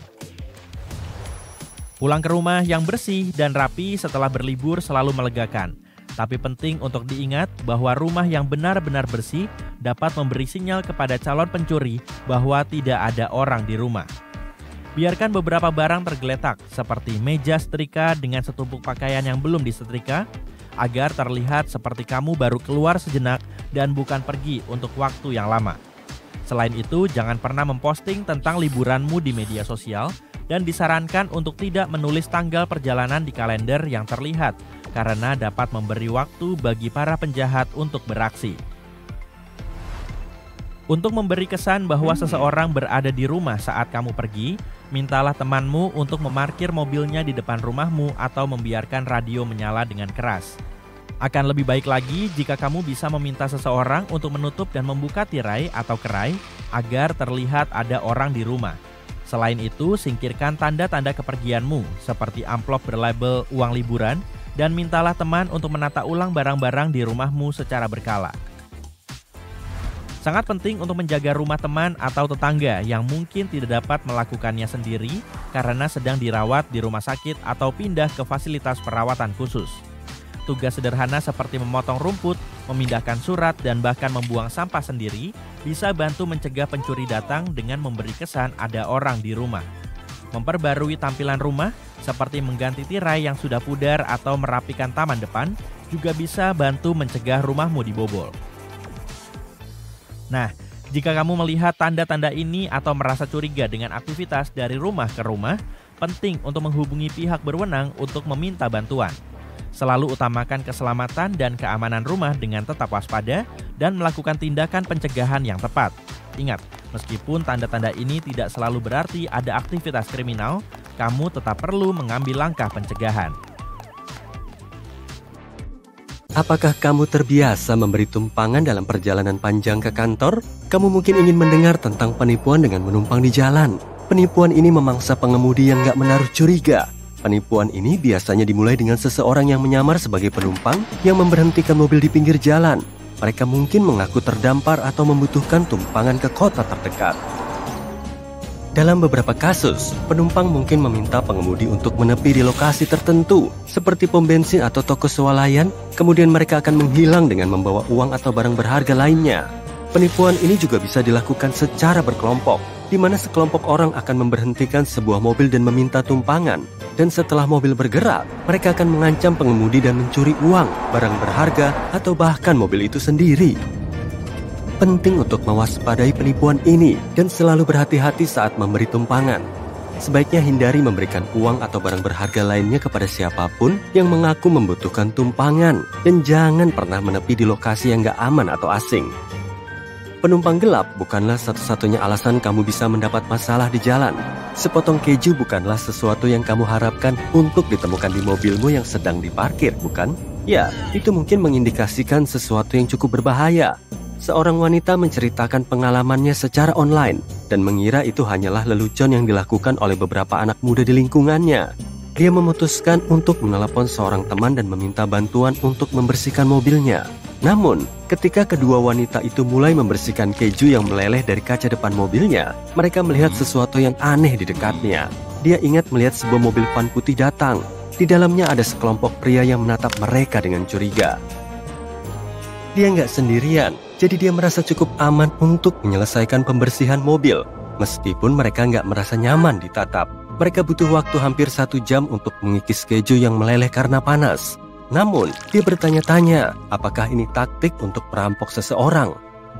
Pulang ke rumah yang bersih dan rapi setelah berlibur selalu melegakan. Tapi penting untuk diingat bahwa rumah yang benar-benar bersih dapat memberi sinyal kepada calon pencuri bahwa tidak ada orang di rumah. Biarkan beberapa barang tergeletak seperti meja setrika dengan setumpuk pakaian yang belum disetrika agar terlihat seperti kamu baru keluar sejenak dan bukan pergi untuk waktu yang lama. Selain itu, jangan pernah memposting tentang liburanmu di media sosial dan disarankan untuk tidak menulis tanggal perjalanan di kalender yang terlihat karena dapat memberi waktu bagi para penjahat untuk beraksi. Untuk memberi kesan bahwa seseorang berada di rumah saat kamu pergi, mintalah temanmu untuk memarkir mobilnya di depan rumahmu atau membiarkan radio menyala dengan keras. Akan lebih baik lagi jika kamu bisa meminta seseorang untuk menutup dan membuka tirai atau kerai agar terlihat ada orang di rumah. Selain itu, singkirkan tanda-tanda kepergianmu seperti amplop berlabel uang liburan dan mintalah teman untuk menata ulang barang-barang di rumahmu secara berkala. Sangat penting untuk menjaga rumah teman atau tetangga yang mungkin tidak dapat melakukannya sendiri karena sedang dirawat di rumah sakit atau pindah ke fasilitas perawatan khusus. Tugas sederhana seperti memotong rumput, memindahkan surat, dan bahkan membuang sampah sendiri bisa bantu mencegah pencuri datang dengan memberi kesan ada orang di rumah. Memperbarui tampilan rumah seperti mengganti tirai yang sudah pudar atau merapikan taman depan juga bisa bantu mencegah rumahmu dibobol. Nah, jika kamu melihat tanda-tanda ini atau merasa curiga dengan aktivitas dari rumah ke rumah, penting untuk menghubungi pihak berwenang untuk meminta bantuan. Selalu utamakan keselamatan dan keamanan rumah dengan tetap waspada dan melakukan tindakan pencegahan yang tepat. Ingat, meskipun tanda-tanda ini tidak selalu berarti ada aktivitas kriminal, kamu tetap perlu mengambil langkah pencegahan. Apakah kamu terbiasa memberi tumpangan dalam perjalanan panjang ke kantor? Kamu mungkin ingin mendengar tentang penipuan dengan menumpang di jalan. Penipuan ini memangsa pengemudi yang gak menaruh curiga. Penipuan ini biasanya dimulai dengan seseorang yang menyamar sebagai penumpang yang memberhentikan mobil di pinggir jalan. Mereka mungkin mengaku terdampar atau membutuhkan tumpangan ke kota terdekat. Dalam beberapa kasus, penumpang mungkin meminta pengemudi untuk menepi di lokasi tertentu, seperti pom bensin atau toko swalayan, kemudian mereka akan menghilang dengan membawa uang atau barang berharga lainnya. Penipuan ini juga bisa dilakukan secara berkelompok, di mana sekelompok orang akan memberhentikan sebuah mobil dan meminta tumpangan. Dan setelah mobil bergerak, mereka akan mengancam pengemudi dan mencuri uang, barang berharga, atau bahkan mobil itu sendiri. Penting untuk mewaspadai penipuan ini dan selalu berhati-hati saat memberi tumpangan. Sebaiknya hindari memberikan uang atau barang berharga lainnya kepada siapapun yang mengaku membutuhkan tumpangan. Dan jangan pernah menepi di lokasi yang gak aman atau asing. Penumpang gelap bukanlah satu-satunya alasan kamu bisa mendapat masalah di jalan. Sepotong keju bukanlah sesuatu yang kamu harapkan untuk ditemukan di mobilmu yang sedang diparkir, bukan? Ya, itu mungkin mengindikasikan sesuatu yang cukup berbahaya. Seorang wanita menceritakan pengalamannya secara online dan mengira itu hanyalah lelucon yang dilakukan oleh beberapa anak muda di lingkungannya. Dia memutuskan untuk menelepon seorang teman dan meminta bantuan untuk membersihkan mobilnya. Namun, ketika kedua wanita itu mulai membersihkan keju yang meleleh dari kaca depan mobilnya, mereka melihat sesuatu yang aneh di dekatnya. Dia ingat melihat sebuah mobil van putih datang. Di dalamnya ada sekelompok pria yang menatap mereka dengan curiga. Dia nggak sendirian. Jadi dia merasa cukup aman untuk menyelesaikan pembersihan mobil, meskipun mereka nggak merasa nyaman ditatap. Mereka butuh waktu hampir 1 jam untuk mengikis keju yang meleleh karena panas. Namun, dia bertanya-tanya, apakah ini taktik untuk merampok seseorang?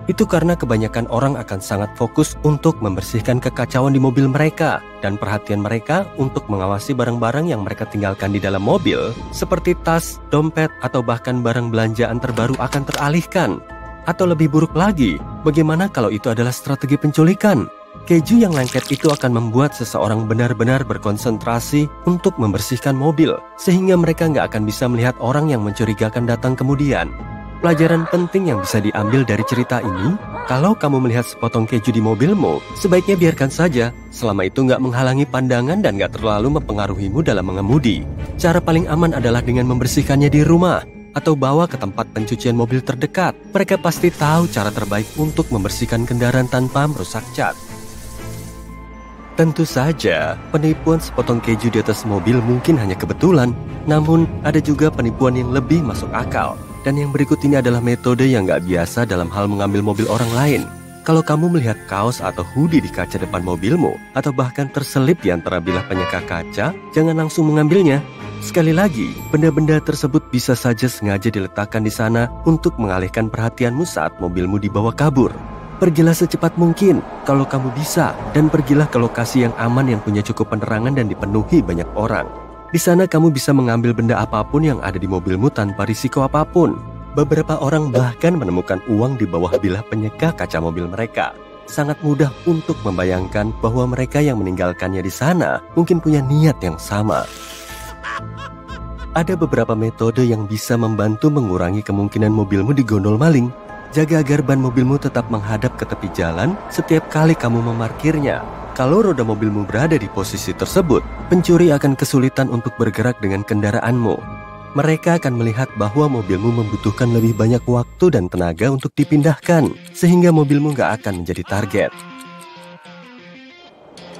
Itu karena kebanyakan orang akan sangat fokus untuk membersihkan kekacauan di mobil mereka, dan perhatian mereka untuk mengawasi barang-barang yang mereka tinggalkan di dalam mobil, seperti tas, dompet, atau bahkan barang belanjaan terbaru akan teralihkan. Atau lebih buruk lagi, bagaimana kalau itu adalah strategi penculikan? Keju yang lengket itu akan membuat seseorang benar-benar berkonsentrasi untuk membersihkan mobil, sehingga mereka nggak akan bisa melihat orang yang mencurigakan datang kemudian. Pelajaran penting yang bisa diambil dari cerita ini, kalau kamu melihat sepotong keju di mobilmu, sebaiknya biarkan saja, selama itu nggak menghalangi pandangan dan nggak terlalu mempengaruhimu dalam mengemudi. Cara paling aman adalah dengan membersihkannya di rumah, atau bawa ke tempat pencucian mobil terdekat. Mereka pasti tahu cara terbaik untuk membersihkan kendaraan tanpa merusak cat. Tentu saja, penipuan sepotong keju di atas mobil mungkin hanya kebetulan, namun ada juga penipuan yang lebih masuk akal. Dan yang berikut ini adalah metode yang gak biasa dalam hal mengambil mobil orang lain. Kalau kamu melihat kaos atau hoodie di kaca depan mobilmu, atau bahkan terselip di antara bilah penyeka kaca, jangan langsung mengambilnya. Sekali lagi, benda-benda tersebut bisa saja sengaja diletakkan di sana untuk mengalihkan perhatianmu saat mobilmu dibawa kabur. Pergilah secepat mungkin kalau kamu bisa, dan pergilah ke lokasi yang aman yang punya cukup penerangan dan dipenuhi banyak orang. Di sana kamu bisa mengambil benda apapun yang ada di mobilmu tanpa risiko apapun. Beberapa orang bahkan menemukan uang di bawah bilah penyeka kaca mobil mereka. Sangat mudah untuk membayangkan bahwa mereka yang meninggalkannya di sana mungkin punya niat yang sama. Ada beberapa metode yang bisa membantu mengurangi kemungkinan mobilmu digondol maling. Jaga agar ban mobilmu tetap menghadap ke tepi jalan setiap kali kamu memarkirnya. Kalau roda mobilmu berada di posisi tersebut, pencuri akan kesulitan untuk bergerak dengan kendaraanmu. Mereka akan melihat bahwa mobilmu membutuhkan lebih banyak waktu dan tenaga untuk dipindahkan, sehingga mobilmu nggak akan menjadi target.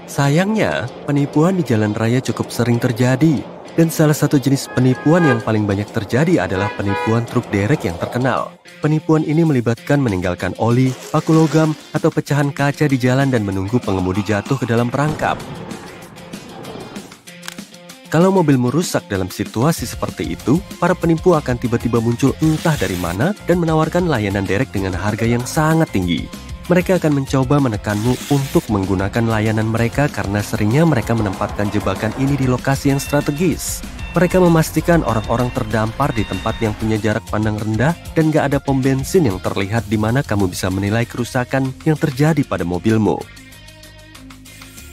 Sayangnya, penipuan di jalan raya cukup sering terjadi, dan salah satu jenis penipuan yang paling banyak terjadi adalah penipuan truk derek yang terkenal. Penipuan ini melibatkan meninggalkan oli, paku logam, atau pecahan kaca di jalan dan menunggu pengemudi jatuh ke dalam perangkap. Kalau mobilmu rusak dalam situasi seperti itu, para penipu akan tiba-tiba muncul entah dari mana dan menawarkan layanan derek dengan harga yang sangat tinggi. Mereka akan mencoba menekanmu untuk menggunakan layanan mereka karena seringnya mereka menempatkan jebakan ini di lokasi yang strategis. Mereka memastikan orang-orang terdampar di tempat yang punya jarak pandang rendah dan gak ada pom bensin yang terlihat di mana kamu bisa menilai kerusakan yang terjadi pada mobilmu.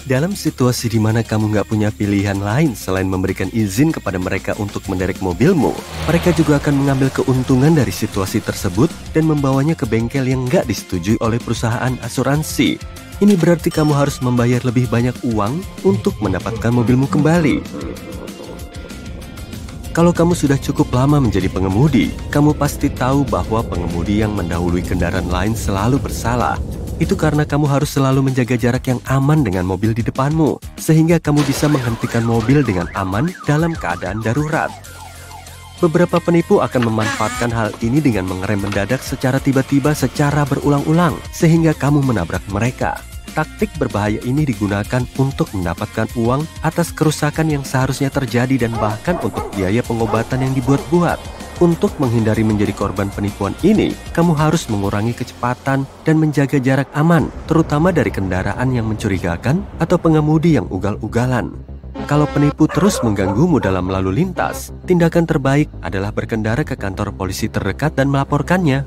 Dalam situasi di mana kamu nggak punya pilihan lain selain memberikan izin kepada mereka untuk menderek mobilmu, mereka juga akan mengambil keuntungan dari situasi tersebut dan membawanya ke bengkel yang nggak disetujui oleh perusahaan asuransi. Ini berarti kamu harus membayar lebih banyak uang untuk mendapatkan mobilmu kembali. Kalau kamu sudah cukup lama menjadi pengemudi, kamu pasti tahu bahwa pengemudi yang mendahului kendaraan lain selalu bersalah. Itu karena kamu harus selalu menjaga jarak yang aman dengan mobil di depanmu, sehingga kamu bisa menghentikan mobil dengan aman dalam keadaan darurat. Beberapa penipu akan memanfaatkan hal ini dengan mengerem mendadak secara tiba-tiba secara berulang-ulang, sehingga kamu menabrak mereka. Taktik berbahaya ini digunakan untuk mendapatkan uang atas kerusakan yang seharusnya terjadi dan bahkan untuk biaya pengobatan yang dibuat-buat. Untuk menghindari menjadi korban penipuan ini, kamu harus mengurangi kecepatan dan menjaga jarak aman, terutama dari kendaraan yang mencurigakan atau pengemudi yang ugal-ugalan. Kalau penipu terus mengganggumu dalam lalu lintas, tindakan terbaik adalah berkendara ke kantor polisi terdekat dan melaporkannya.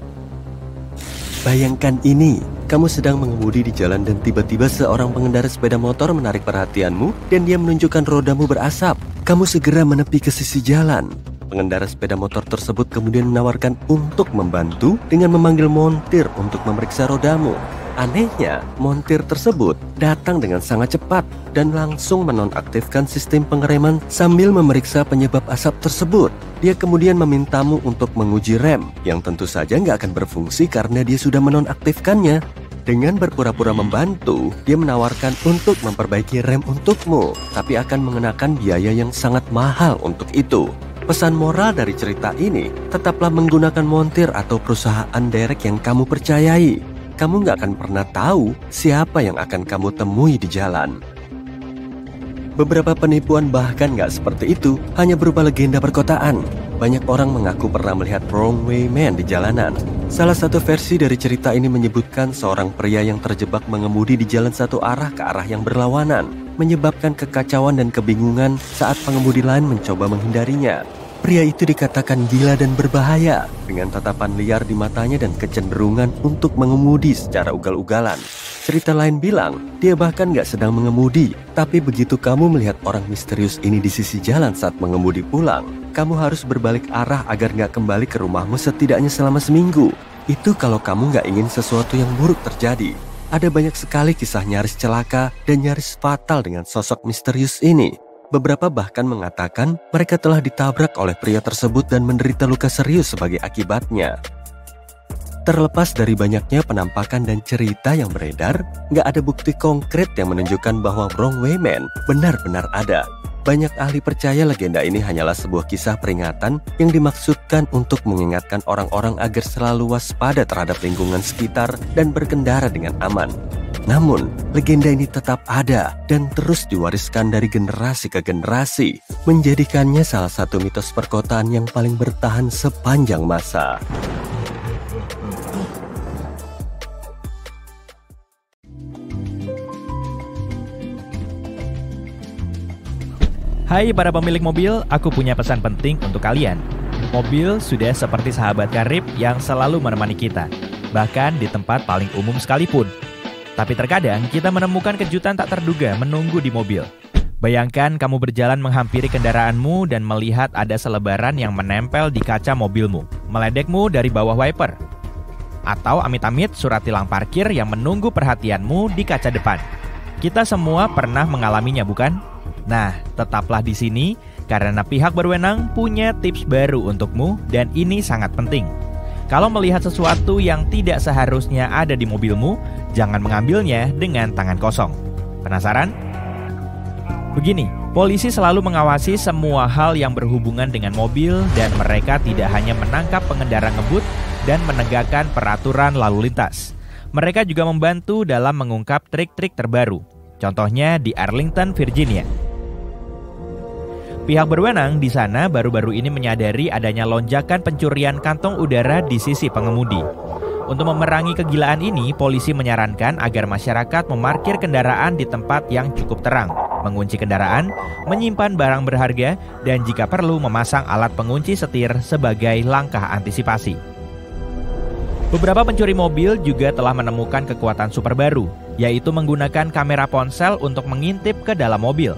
Bayangkan ini, kamu sedang mengemudi di jalan dan tiba-tiba seorang pengendara sepeda motor menarik perhatianmu dan dia menunjukkan rodamu berasap. Kamu segera menepi ke sisi jalan. Pengendara sepeda motor tersebut kemudian menawarkan untuk membantu dengan memanggil montir untuk memeriksa rodamu. Anehnya, montir tersebut datang dengan sangat cepat dan langsung menonaktifkan sistem pengereman sambil memeriksa penyebab asap tersebut. Dia kemudian memintamu untuk menguji rem, yang tentu saja nggak akan berfungsi karena dia sudah menonaktifkannya. Dengan berpura-pura membantu, dia menawarkan untuk memperbaiki rem untukmu, tapi akan mengenakan biaya yang sangat mahal untuk itu. Pesan moral dari cerita ini, tetaplah menggunakan montir atau perusahaan derek yang kamu percayai. Kamu nggak akan pernah tahu siapa yang akan kamu temui di jalan. Beberapa penipuan bahkan nggak seperti itu, hanya berupa legenda perkotaan. Banyak orang mengaku pernah melihat wrong way man di jalanan. Salah satu versi dari cerita ini menyebutkan seorang pria yang terjebak mengemudi di jalan satu arah ke arah yang berlawanan, menyebabkan kekacauan dan kebingungan saat pengemudi lain mencoba menghindarinya. Pria itu dikatakan gila dan berbahaya, dengan tatapan liar di matanya dan kecenderungan untuk mengemudi secara ugal-ugalan. Cerita lain bilang, dia bahkan nggak sedang mengemudi, tapi begitu kamu melihat orang misterius ini di sisi jalan saat mengemudi pulang, kamu harus berbalik arah agar nggak kembali ke rumahmu setidaknya selama seminggu. Itu kalau kamu nggak ingin sesuatu yang buruk terjadi. Ada banyak sekali kisah nyaris celaka dan nyaris fatal dengan sosok misterius ini. Beberapa bahkan mengatakan mereka telah ditabrak oleh pria tersebut dan menderita luka serius sebagai akibatnya. Terlepas dari banyaknya penampakan dan cerita yang beredar, nggak ada bukti konkret yang menunjukkan bahwa wrong way man benar-benar ada. Banyak ahli percaya legenda ini hanyalah sebuah kisah peringatan yang dimaksudkan untuk mengingatkan orang-orang agar selalu waspada terhadap lingkungan sekitar dan berkendara dengan aman. Namun, legenda ini tetap ada dan terus diwariskan dari generasi ke generasi, menjadikannya salah satu mitos perkotaan yang paling bertahan sepanjang masa. Hai para pemilik mobil, aku punya pesan penting untuk kalian. Mobil sudah seperti sahabat karib yang selalu menemani kita, bahkan di tempat paling umum sekalipun. Tapi terkadang kita menemukan kejutan tak terduga menunggu di mobil. Bayangkan kamu berjalan menghampiri kendaraanmu dan melihat ada selebaran yang menempel di kaca mobilmu, meledekmu dari bawah wiper. Atau amit-amit surat tilang parkir yang menunggu perhatianmu di kaca depan. Kita semua pernah mengalaminya, bukan? Nah, tetaplah di sini karena pihak berwenang punya tips baru untukmu dan ini sangat penting. Kalau melihat sesuatu yang tidak seharusnya ada di mobilmu, jangan mengambilnya dengan tangan kosong. Penasaran? Begini, polisi selalu mengawasi semua hal yang berhubungan dengan mobil dan mereka tidak hanya menangkap pengendara ngebut dan menegakkan peraturan lalu lintas. Mereka juga membantu dalam mengungkap trik-trik terbaru. Contohnya di Arlington, Virginia. Pihak berwenang di sana baru-baru ini menyadari adanya lonjakan pencurian kantong udara di sisi pengemudi. Untuk memerangi kegilaan ini, polisi menyarankan agar masyarakat memarkir kendaraan di tempat yang cukup terang, mengunci kendaraan, menyimpan barang berharga, dan jika perlu memasang alat pengunci setir sebagai langkah antisipasi. Beberapa pencuri mobil juga telah menemukan kekuatan super baru, yaitu menggunakan kamera ponsel untuk mengintip ke dalam mobil.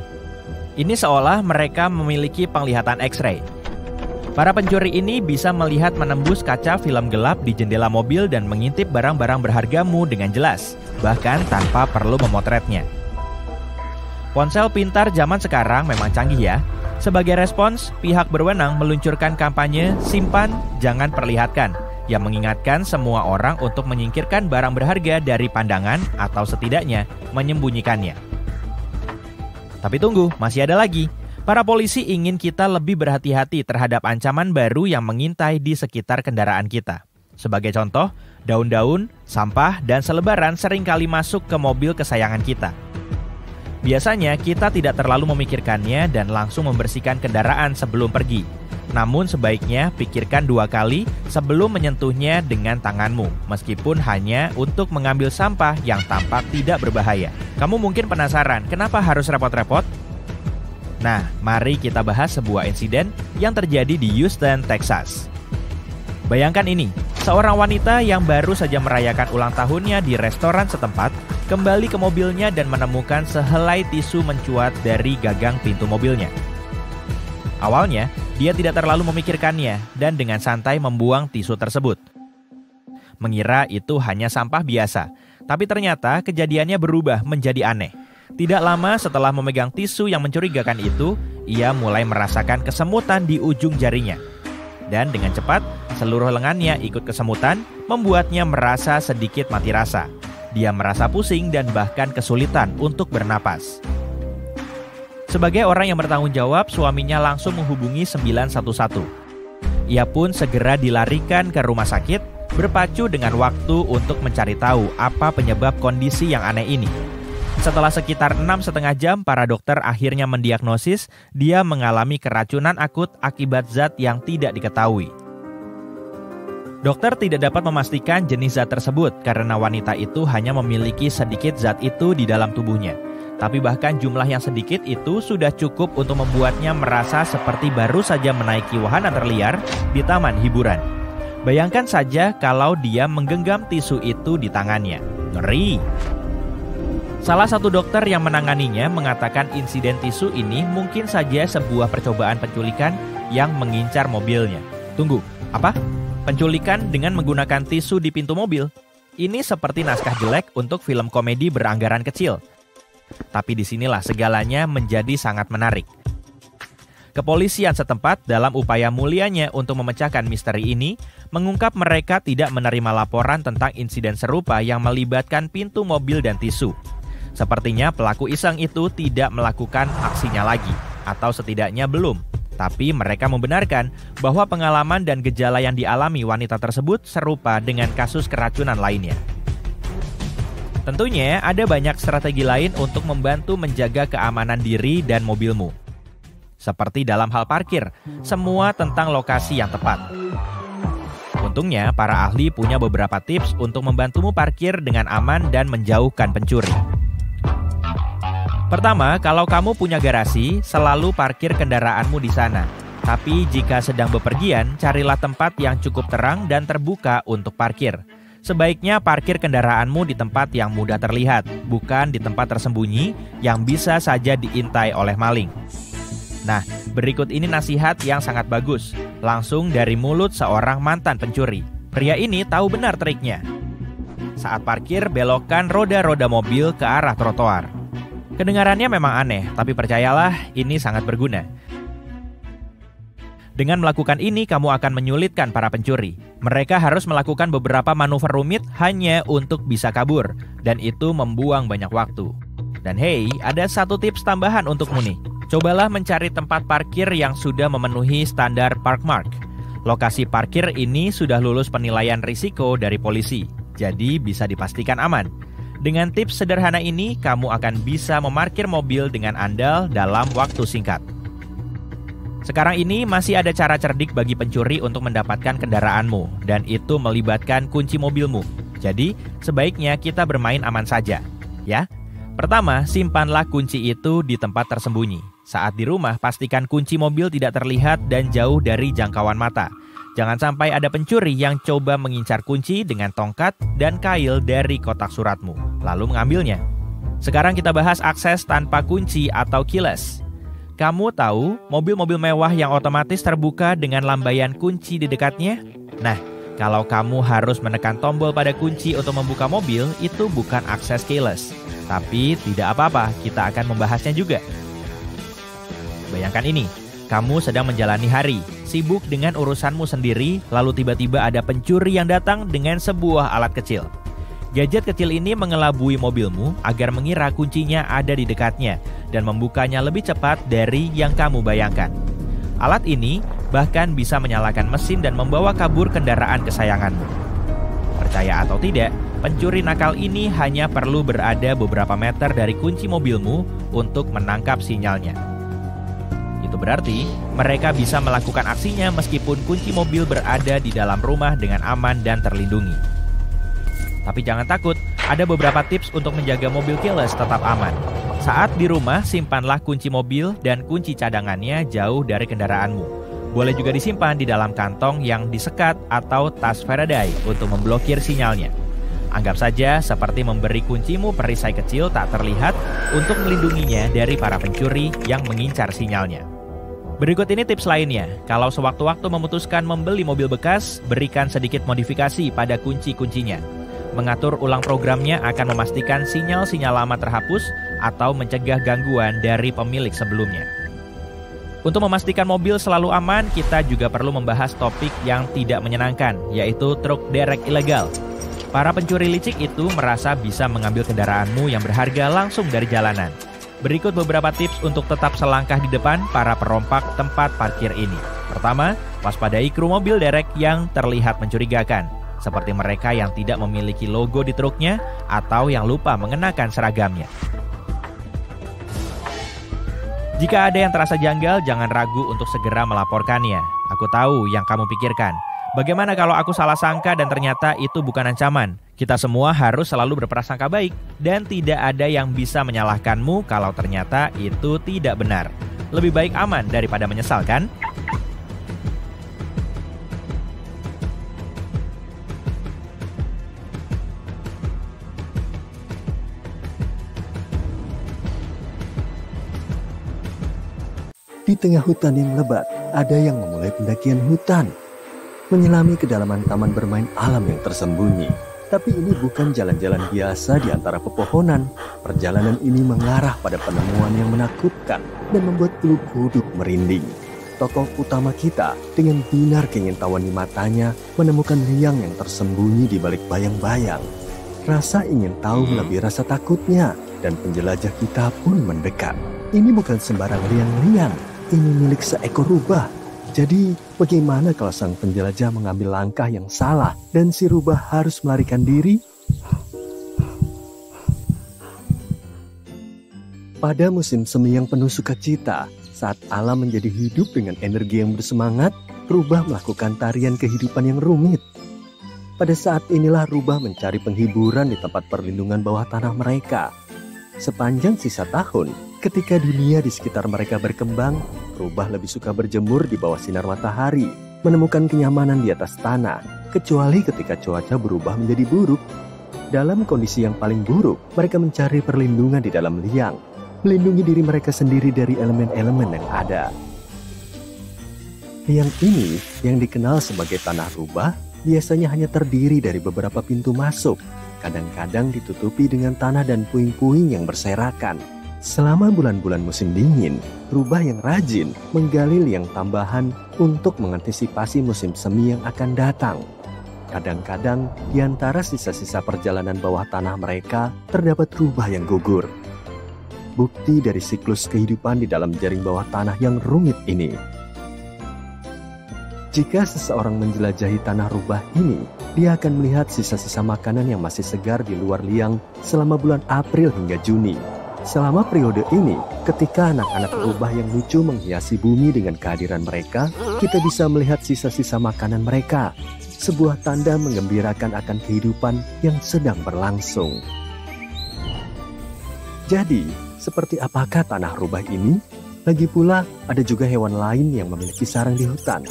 Ini seolah mereka memiliki penglihatan X-ray. Para pencuri ini bisa melihat menembus kaca film gelap di jendela mobil dan mengintip barang-barang berhargamu dengan jelas, bahkan tanpa perlu memotretnya. Ponsel pintar zaman sekarang memang canggih ya. Sebagai respons, pihak berwenang meluncurkan kampanye Simpan, Jangan Perlihatkan, yang mengingatkan semua orang untuk menyingkirkan barang berharga dari pandangan atau setidaknya menyembunyikannya. Tapi tunggu, masih ada lagi. Para polisi ingin kita lebih berhati-hati terhadap ancaman baru yang mengintai di sekitar kendaraan kita. Sebagai contoh, daun-daun, sampah, dan selebaran seringkali masuk ke mobil kesayangan kita. Biasanya kita tidak terlalu memikirkannya dan langsung membersihkan kendaraan sebelum pergi. Namun sebaiknya pikirkan dua kali sebelum menyentuhnya dengan tanganmu, meskipun hanya untuk mengambil sampah yang tampak tidak berbahaya. Kamu mungkin penasaran, kenapa harus repot-repot? Nah, mari kita bahas sebuah insiden yang terjadi di Houston, Texas. Bayangkan ini, seorang wanita yang baru saja merayakan ulang tahunnya di restoran setempat kembali ke mobilnya dan menemukan sehelai tisu mencuat dari gagang pintu mobilnya. Awalnya, dia tidak terlalu memikirkannya dan dengan santai membuang tisu tersebut, mengira itu hanya sampah biasa, tapi ternyata kejadiannya berubah menjadi aneh. Tidak lama setelah memegang tisu yang mencurigakan itu, ia mulai merasakan kesemutan di ujung jarinya. Dan dengan cepat, seluruh lengannya ikut kesemutan, membuatnya merasa sedikit mati rasa. Dia merasa pusing dan bahkan kesulitan untuk bernapas. Sebagai orang yang bertanggung jawab, suaminya langsung menghubungi 911. Ia pun segera dilarikan ke rumah sakit, berpacu dengan waktu untuk mencari tahu apa penyebab kondisi yang aneh ini. Setelah sekitar 6,5 jam, para dokter akhirnya mendiagnosis dia mengalami keracunan akut akibat zat yang tidak diketahui. Dokter tidak dapat memastikan jenis zat tersebut karena wanita itu hanya memiliki sedikit zat itu di dalam tubuhnya. Tapi bahkan jumlah yang sedikit itu sudah cukup untuk membuatnya merasa seperti baru saja menaiki wahana terliar di taman hiburan. Bayangkan saja kalau dia menggenggam tisu itu di tangannya. Ngeri! Salah satu dokter yang menanganinya mengatakan insiden tisu ini mungkin saja sebuah percobaan penculikan yang mengincar mobilnya. Tunggu, apa? Penculikan dengan menggunakan tisu di pintu mobil? Ini seperti naskah jelek untuk film komedi beranggaran kecil. Tapi disinilah segalanya menjadi sangat menarik. Kepolisian setempat dalam upaya mulianya untuk memecahkan misteri ini, mengungkap mereka tidak menerima laporan tentang insiden serupa yang melibatkan pintu mobil dan tisu. Sepertinya pelaku iseng itu tidak melakukan aksinya lagi, atau setidaknya belum. Tapi mereka membenarkan bahwa pengalaman dan gejala yang dialami wanita tersebut serupa dengan kasus keracunan lainnya. Tentunya ada banyak strategi lain untuk membantu menjaga keamanan diri dan mobilmu. Seperti dalam hal parkir, semua tentang lokasi yang tepat. Untungnya para ahli punya beberapa tips untuk membantumu parkir dengan aman dan menjauhkan pencuri. Pertama, kalau kamu punya garasi, selalu parkir kendaraanmu di sana. Tapi jika sedang bepergian, carilah tempat yang cukup terang dan terbuka untuk parkir. Sebaiknya parkir kendaraanmu di tempat yang mudah terlihat, bukan di tempat tersembunyi yang bisa saja diintai oleh maling. Nah, berikut ini nasihat yang sangat bagus, langsung dari mulut seorang mantan pencuri. Pria ini tahu benar triknya. Saat parkir, belokkan roda-roda mobil ke arah trotoar. Kedengarannya memang aneh, tapi percayalah ini sangat berguna. Dengan melakukan ini, kamu akan menyulitkan para pencuri. Mereka harus melakukan beberapa manuver rumit hanya untuk bisa kabur, dan itu membuang banyak waktu. Dan hey, ada satu tips tambahan untukmu nih. Cobalah mencari tempat parkir yang sudah memenuhi standar Parkmark. Lokasi parkir ini sudah lulus penilaian risiko dari polisi, jadi bisa dipastikan aman. Dengan tips sederhana ini, kamu akan bisa memarkir mobil dengan andal dalam waktu singkat. Sekarang ini masih ada cara cerdik bagi pencuri untuk mendapatkan kendaraanmu, dan itu melibatkan kunci mobilmu. Jadi, sebaiknya kita bermain aman saja, ya. Pertama, simpanlah kunci itu di tempat tersembunyi. Saat di rumah, pastikan kunci mobil tidak terlihat dan jauh dari jangkauan mata. Jangan sampai ada pencuri yang coba mengincar kunci dengan tongkat dan kail dari kotak suratmu, lalu mengambilnya. Sekarang kita bahas akses tanpa kunci atau keyless. Kamu tahu mobil-mobil mewah yang otomatis terbuka dengan lambaian kunci di dekatnya? Nah, kalau kamu harus menekan tombol pada kunci untuk membuka mobil, itu bukan akses keyless. Tapi tidak apa-apa, kita akan membahasnya juga. Bayangkan ini. Kamu sedang menjalani hari, sibuk dengan urusanmu sendiri, lalu tiba-tiba ada pencuri yang datang dengan sebuah alat kecil. Gadget kecil ini mengelabui mobilmu agar mengira kuncinya ada di dekatnya dan membukanya lebih cepat dari yang kamu bayangkan. Alat ini bahkan bisa menyalakan mesin dan membawa kabur kendaraan kesayanganmu. Percaya atau tidak, pencuri nakal ini hanya perlu berada beberapa meter dari kunci mobilmu untuk menangkap sinyalnya. Itu berarti mereka bisa melakukan aksinya meskipun kunci mobil berada di dalam rumah dengan aman dan terlindungi. Tapi jangan takut, ada beberapa tips untuk menjaga mobil keyless tetap aman. Saat di rumah, simpanlah kunci mobil dan kunci cadangannya jauh dari kendaraanmu. Boleh juga disimpan di dalam kantong yang disekat atau tas Faraday untuk memblokir sinyalnya. Anggap saja seperti memberi kuncimu perisai kecil tak terlihat untuk melindunginya dari para pencuri yang mengincar sinyalnya. Berikut ini tips lainnya. Kalau sewaktu-waktu memutuskan membeli mobil bekas, berikan sedikit modifikasi pada kunci-kuncinya. Mengatur ulang programnya akan memastikan sinyal-sinyal lama terhapus atau mencegah gangguan dari pemilik sebelumnya. Untuk memastikan mobil selalu aman, kita juga perlu membahas topik yang tidak menyenangkan, yaitu truk derek ilegal. Para pencuri licik itu merasa bisa mengambil kendaraanmu yang berharga langsung dari jalanan. Berikut beberapa tips untuk tetap selangkah di depan para perompak tempat parkir ini. Pertama, waspadai kru mobil derek yang terlihat mencurigakan, seperti mereka yang tidak memiliki logo di truknya atau yang lupa mengenakan seragamnya. Jika ada yang terasa janggal, jangan ragu untuk segera melaporkannya. Aku tahu yang kamu pikirkan. Bagaimana kalau aku salah sangka dan ternyata itu bukan ancaman? Kita semua harus selalu berprasangka baik dan tidak ada yang bisa menyalahkanmu kalau ternyata itu tidak benar. Lebih baik aman daripada menyesal, kan? Di tengah hutan yang lebat, ada yang memulai pendakian hutan. Menyelami kedalaman taman bermain alam yang tersembunyi. Tapi ini bukan jalan-jalan biasa di antara pepohonan. Perjalanan ini mengarah pada penemuan yang menakutkan dan membuat bulu kuduk merinding. Tokoh utama kita dengan binar keingin tahuan di matanya menemukan liang yang tersembunyi di balik bayang-bayang. Rasa ingin tahu lebih rasa takutnya dan penjelajah kita pun mendekat. Ini bukan sembarang liang-liang, ini milik seekor rubah. Jadi, bagaimana kalau sang penjelajah mengambil langkah yang salah dan si rubah harus melarikan diri? Pada musim semi yang penuh sukacita, saat alam menjadi hidup dengan energi yang bersemangat, rubah melakukan tarian kehidupan yang rumit. Pada saat inilah rubah mencari penghiburan di tempat perlindungan bawah tanah mereka. Sepanjang sisa tahun, ketika dunia di sekitar mereka berkembang, rubah lebih suka berjemur di bawah sinar matahari, menemukan kenyamanan di atas tanah, kecuali ketika cuaca berubah menjadi buruk. Dalam kondisi yang paling buruk, mereka mencari perlindungan di dalam liang, melindungi diri mereka sendiri dari elemen-elemen yang ada. Liang ini, yang dikenal sebagai tanah rubah, biasanya hanya terdiri dari beberapa pintu masuk, kadang-kadang ditutupi dengan tanah dan puing-puing yang berserakan. Selama bulan-bulan musim dingin, rubah yang rajin menggali liang tambahan untuk mengantisipasi musim semi yang akan datang. Kadang-kadang di antara sisa-sisa perjalanan bawah tanah mereka terdapat rubah yang gugur. Bukti dari siklus kehidupan di dalam jaring bawah tanah yang rumit ini. Jika seseorang menjelajahi tanah rubah ini, dia akan melihat sisa-sisa makanan yang masih segar di luar liang selama bulan April hingga Juni. Selama periode ini, ketika anak-anak rubah yang lucu menghiasi bumi dengan kehadiran mereka, kita bisa melihat sisa-sisa makanan mereka. Sebuah tanda menggembirakan akan kehidupan yang sedang berlangsung. Jadi, seperti apakah tanah rubah ini? Lagi pula, ada juga hewan lain yang memiliki sarang di hutan.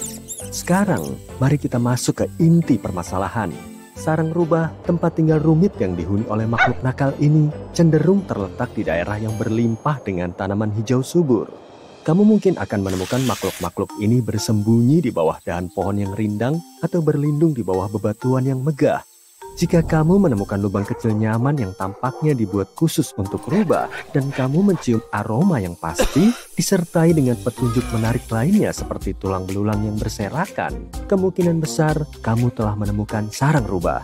Sekarang, mari kita masuk ke inti permasalahan. Sarang rubah, tempat tinggal rumit yang dihuni oleh makhluk nakal ini, cenderung terletak di daerah yang berlimpah dengan tanaman hijau subur. Kamu mungkin akan menemukan makhluk-makhluk ini bersembunyi di bawah dahan pohon yang rindang atau berlindung di bawah bebatuan yang megah. Jika kamu menemukan lubang kecil nyaman yang tampaknya dibuat khusus untuk rubah dan kamu mencium aroma yang pasti, disertai dengan petunjuk menarik lainnya seperti tulang belulang yang berserakan, kemungkinan besar kamu telah menemukan sarang rubah.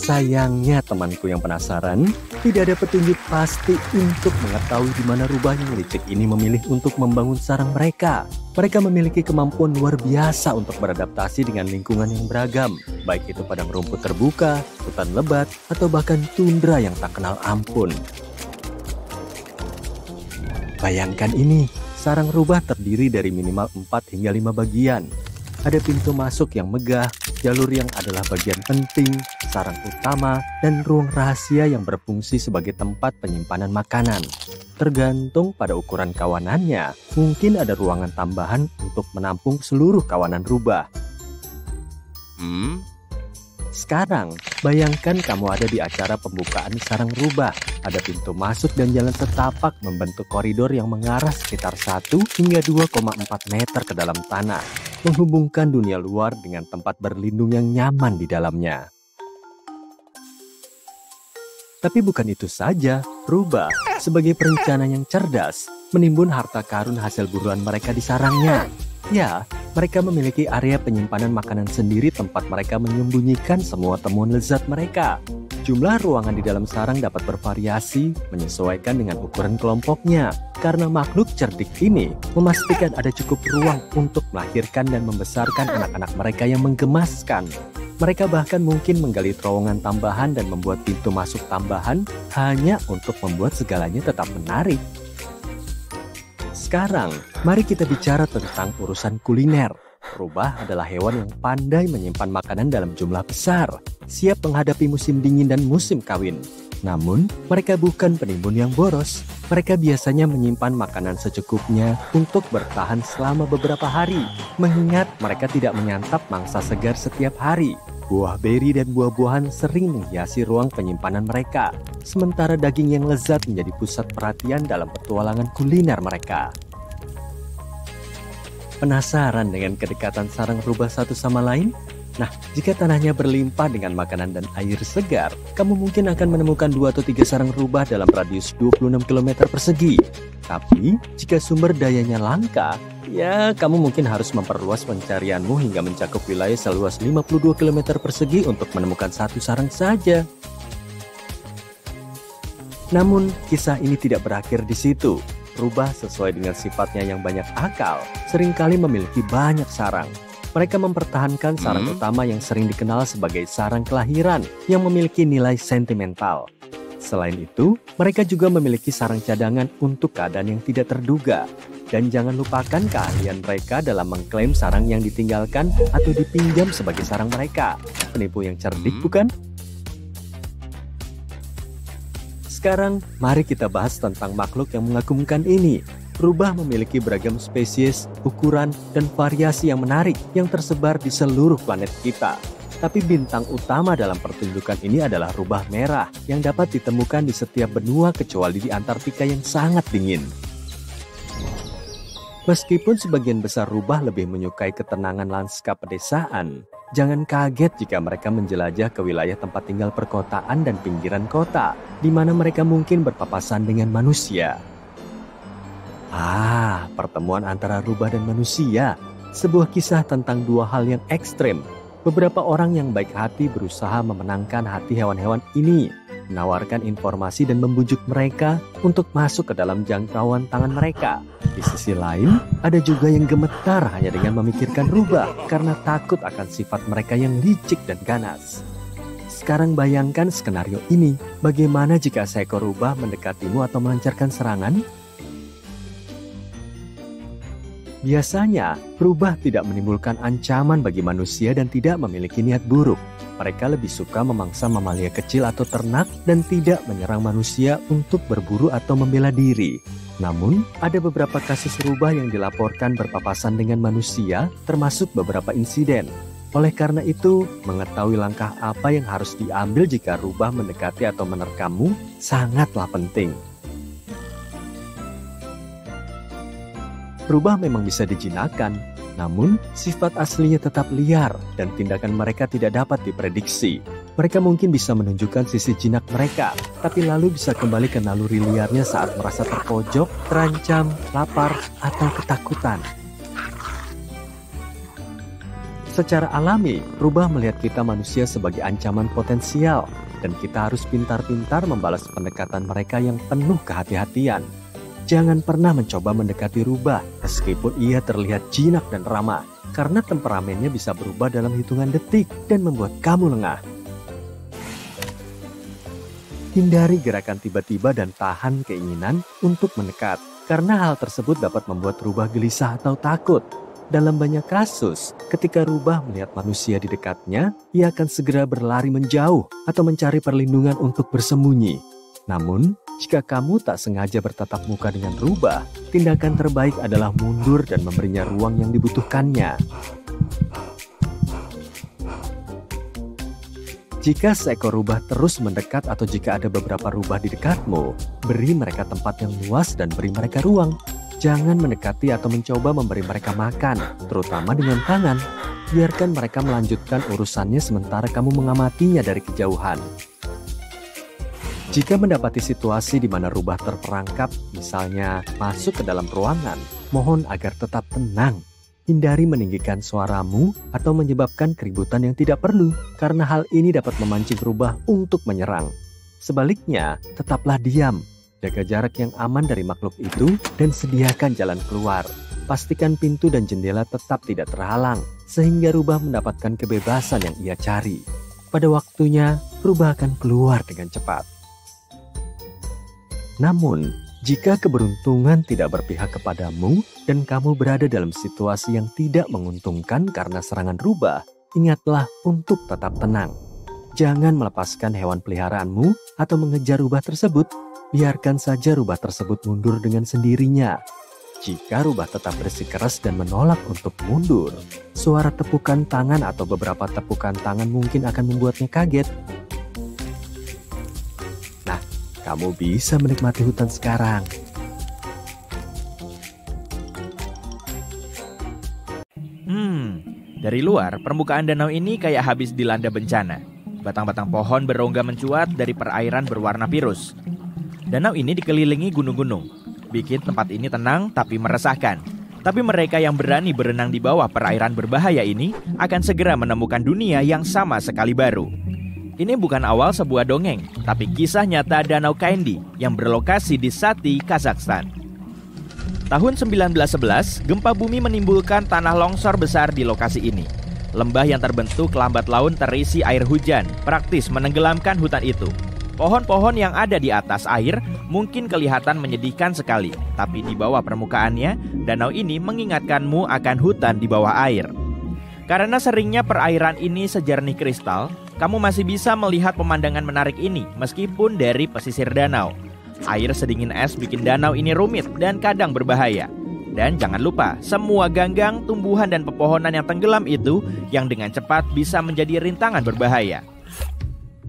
Sayangnya temanku yang penasaran, tidak ada petunjuk pasti untuk mengetahui di mana rubah yang licik ini memilih untuk membangun sarang mereka. Mereka memiliki kemampuan luar biasa untuk beradaptasi dengan lingkungan yang beragam, baik itu padang rumput terbuka, hutan lebat, atau bahkan tundra yang tak kenal ampun. Bayangkan ini, sarang rubah terdiri dari minimal 4 hingga 5 bagian. Ada pintu masuk yang megah, jalur yang adalah bagian penting, sarang utama, dan ruang rahasia yang berfungsi sebagai tempat penyimpanan makanan. Tergantung pada ukuran kawanannya, mungkin ada ruangan tambahan untuk menampung seluruh kawanan rubah. Sekarang, bayangkan kamu ada di acara pembukaan sarang rubah. Ada pintu masuk dan jalan setapak membentuk koridor yang mengarah sekitar 1 hingga 2,4 meter ke dalam tanah, menghubungkan dunia luar dengan tempat berlindung yang nyaman di dalamnya. Tapi bukan itu saja, rubah sebagai perencana yang cerdas menimbun harta karun hasil buruan mereka di sarangnya. Ya, mereka memiliki area penyimpanan makanan sendiri tempat mereka menyembunyikan semua temuan lezat mereka. Jumlah ruangan di dalam sarang dapat bervariasi menyesuaikan dengan ukuran kelompoknya. Karena makhluk cerdik ini memastikan ada cukup ruang untuk melahirkan dan membesarkan anak-anak mereka yang menggemaskan. Mereka bahkan mungkin menggali terowongan tambahan dan membuat pintu masuk tambahan hanya untuk membuat segalanya tetap menarik. Sekarang, mari kita bicara tentang urusan kuliner. Rubah adalah hewan yang pandai menyimpan makanan dalam jumlah besar, siap menghadapi musim dingin dan musim kawin. Namun, mereka bukan penimbun yang boros. Mereka biasanya menyimpan makanan secukupnya untuk bertahan selama beberapa hari, mengingat mereka tidak menyantap mangsa segar setiap hari. Buah beri dan buah-buahan sering menghiasi ruang penyimpanan mereka, sementara daging yang lezat menjadi pusat perhatian dalam petualangan kuliner mereka. Penasaran dengan kedekatan sarang rubah satu sama lain? Nah, jika tanahnya berlimpah dengan makanan dan air segar, kamu mungkin akan menemukan 2 atau 3 sarang rubah dalam radius 26 km persegi. Tapi, jika sumber dayanya langka, ya kamu mungkin harus memperluas pencarianmu hingga mencakup wilayah seluas 52 km persegi untuk menemukan satu sarang saja. Namun, kisah ini tidak berakhir di situ. Rubah sesuai dengan sifatnya yang banyak akal, seringkali memiliki banyak sarang. Mereka mempertahankan sarang utama yang sering dikenal sebagai sarang kelahiran yang memiliki nilai sentimental. Selain itu, mereka juga memiliki sarang cadangan untuk keadaan yang tidak terduga. Dan jangan lupakan keahlian mereka dalam mengklaim sarang yang ditinggalkan atau dipinjam sebagai sarang mereka. Penipu yang cerdik, bukan? Sekarang, mari kita bahas tentang makhluk yang mengagumkan ini. Rubah memiliki beragam spesies, ukuran, dan variasi yang menarik yang tersebar di seluruh planet kita. Tapi bintang utama dalam pertunjukan ini adalah rubah merah yang dapat ditemukan di setiap benua kecuali di Antartika yang sangat dingin. Meskipun sebagian besar rubah lebih menyukai ketenangan lanskap pedesaan, jangan kaget jika mereka menjelajah ke wilayah tempat tinggal perkotaan dan pinggiran kota, di mana mereka mungkin berpapasan dengan manusia. Pertemuan antara rubah dan manusia, sebuah kisah tentang dua hal yang ekstrem. Beberapa orang yang baik hati berusaha memenangkan hati hewan-hewan ini, menawarkan informasi dan membujuk mereka untuk masuk ke dalam jangkauan tangan mereka. Di sisi lain, ada juga yang gemetar hanya dengan memikirkan rubah karena takut akan sifat mereka yang licik dan ganas. Sekarang bayangkan skenario ini, bagaimana jika seekor rubah mendekatimu atau melancarkan serangan? Biasanya, rubah tidak menimbulkan ancaman bagi manusia dan tidak memiliki niat buruk. Mereka lebih suka memangsa mamalia kecil atau ternak dan tidak menyerang manusia untuk berburu atau membela diri. Namun, ada beberapa kasus rubah yang dilaporkan berpapasan dengan manusia, termasuk beberapa insiden. Oleh karena itu, mengetahui langkah apa yang harus diambil jika rubah mendekati atau menerkammu sangatlah penting. Rubah memang bisa dijinakkan, namun sifat aslinya tetap liar dan tindakan mereka tidak dapat diprediksi. Mereka mungkin bisa menunjukkan sisi jinak mereka, tapi lalu bisa kembali ke naluri liarnya saat merasa terpojok, terancam, lapar, atau ketakutan. Secara alami, rubah melihat kita manusia sebagai ancaman potensial, dan kita harus pintar-pintar membalas pendekatan mereka yang penuh kehati-hatian. Jangan pernah mencoba mendekati rubah, meskipun ia terlihat jinak dan ramah, karena temperamennya bisa berubah dalam hitungan detik dan membuat kamu lengah. Hindari gerakan tiba-tiba dan tahan keinginan untuk mendekat, karena hal tersebut dapat membuat Rubah gelisah atau takut. Dalam banyak kasus, ketika Rubah melihat manusia di dekatnya, ia akan segera berlari menjauh atau mencari perlindungan untuk bersembunyi. Namun, jika kamu tak sengaja bertatap muka dengan Rubah, tindakan terbaik adalah mundur dan memberinya ruang yang dibutuhkannya. Jika seekor rubah terus mendekat atau jika ada beberapa rubah di dekatmu, beri mereka tempat yang luas dan beri mereka ruang. Jangan mendekati atau mencoba memberi mereka makan, terutama dengan tangan. Biarkan mereka melanjutkan urusannya sementara kamu mengamatinya dari kejauhan. Jika mendapati situasi di mana rubah terperangkap, misalnya masuk ke dalam ruangan, mohon agar tetap tenang. Hindari meninggikan suaramu atau menyebabkan keributan yang tidak perlu, karena hal ini dapat memancing rubah untuk menyerang. Sebaliknya, tetaplah diam, jaga jarak yang aman dari makhluk itu, dan sediakan jalan keluar. Pastikan pintu dan jendela tetap tidak terhalang, sehingga rubah mendapatkan kebebasan yang ia cari. Pada waktunya, rubah akan keluar dengan cepat. Namun, jika keberuntungan tidak berpihak kepadamu dan kamu berada dalam situasi yang tidak menguntungkan karena serangan rubah, ingatlah untuk tetap tenang. Jangan melepaskan hewan peliharaanmu atau mengejar rubah tersebut. Biarkan saja rubah tersebut mundur dengan sendirinya. Jika rubah tetap bersikeras dan menolak untuk mundur, suara tepukan tangan atau beberapa tepukan tangan mungkin akan membuatnya kaget. Kamu bisa menikmati hutan sekarang. Dari luar, permukaan danau ini kayak habis dilanda bencana. Batang-batang pohon berongga mencuat dari perairan berwarna virus. Danau ini dikelilingi gunung-gunung. Bikin tempat ini tenang tapi meresahkan. Tapi mereka yang berani berenang di bawah perairan berbahaya ini akan segera menemukan dunia yang sama sekali baru. Ini bukan awal sebuah dongeng, tapi kisah nyata Danau Kaindi yang berlokasi di Sati, Kazakhstan. Tahun 1911, gempa bumi menimbulkan tanah longsor besar di lokasi ini. Lembah yang terbentuk lambat laun terisi air hujan, praktis menenggelamkan hutan itu. Pohon-pohon yang ada di atas air mungkin kelihatan menyedihkan sekali, tapi di bawah permukaannya, danau ini mengingatkanmu akan hutan di bawah air. Karena seringnya perairan ini sejernih kristal, kamu masih bisa melihat pemandangan menarik ini meskipun dari pesisir danau. Air sedingin es bikin danau ini rumit dan kadang berbahaya. Dan jangan lupa, semua ganggang, tumbuhan, dan pepohonan yang tenggelam itu yang dengan cepat bisa menjadi rintangan berbahaya.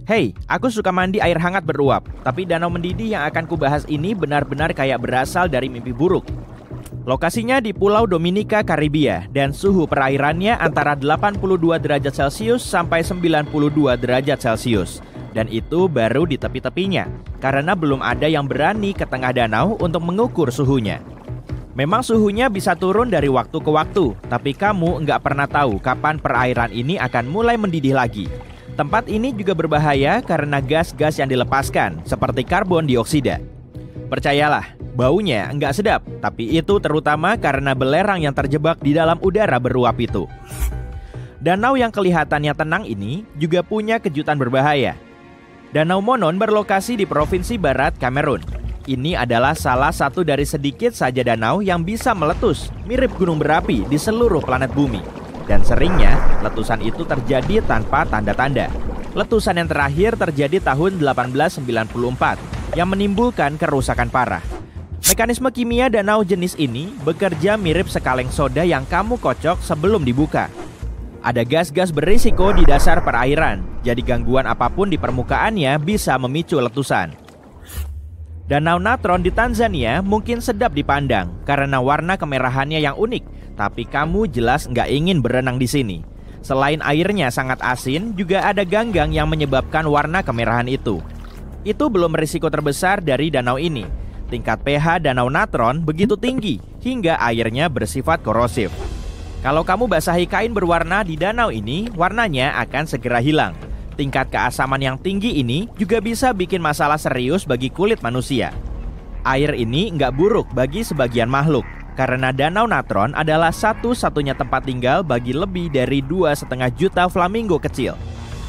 Hey, aku suka mandi air hangat beruap, tapi danau mendidih yang akan kubahas ini benar-benar kayak berasal dari mimpi buruk. Lokasinya di Pulau Dominika, Karibia, dan suhu perairannya antara 82 derajat Celcius sampai 92 derajat Celcius. Dan itu baru di tepi-tepinya, karena belum ada yang berani ke tengah danau untuk mengukur suhunya. Memang suhunya bisa turun dari waktu ke waktu, tapi kamu nggak pernah tahu kapan perairan ini akan mulai mendidih lagi. Tempat ini juga berbahaya karena gas-gas yang dilepaskan, seperti karbon dioksida. Percayalah, baunya nggak sedap, tapi itu terutama karena belerang yang terjebak di dalam udara beruap itu. Danau yang kelihatannya tenang ini juga punya kejutan berbahaya. Danau Monon berlokasi di Provinsi Barat Kamerun. Ini adalah salah satu dari sedikit saja danau yang bisa meletus, mirip gunung berapi di seluruh planet bumi. Dan seringnya, letusan itu terjadi tanpa tanda-tanda. Letusan yang terakhir terjadi tahun 1894, yang menimbulkan kerusakan parah. Mekanisme kimia danau jenis ini bekerja mirip sekaleng soda yang kamu kocok sebelum dibuka. Ada gas-gas berisiko di dasar perairan, jadi gangguan apapun di permukaannya bisa memicu letusan. Danau Natron di Tanzania mungkin sedap dipandang karena warna kemerahannya yang unik, tapi kamu jelas nggak ingin berenang di sini. Selain airnya sangat asin, juga ada ganggang yang menyebabkan warna kemerahan itu. Itu belum risiko terbesar dari danau ini. Tingkat pH Danau Natron begitu tinggi hingga airnya bersifat korosif. Kalau kamu basahi kain berwarna di danau ini, warnanya akan segera hilang. Tingkat keasaman yang tinggi ini juga bisa bikin masalah serius bagi kulit manusia. Air ini nggak buruk bagi sebagian makhluk, karena Danau Natron adalah satu-satunya tempat tinggal bagi lebih dari 2,5 juta flamingo kecil.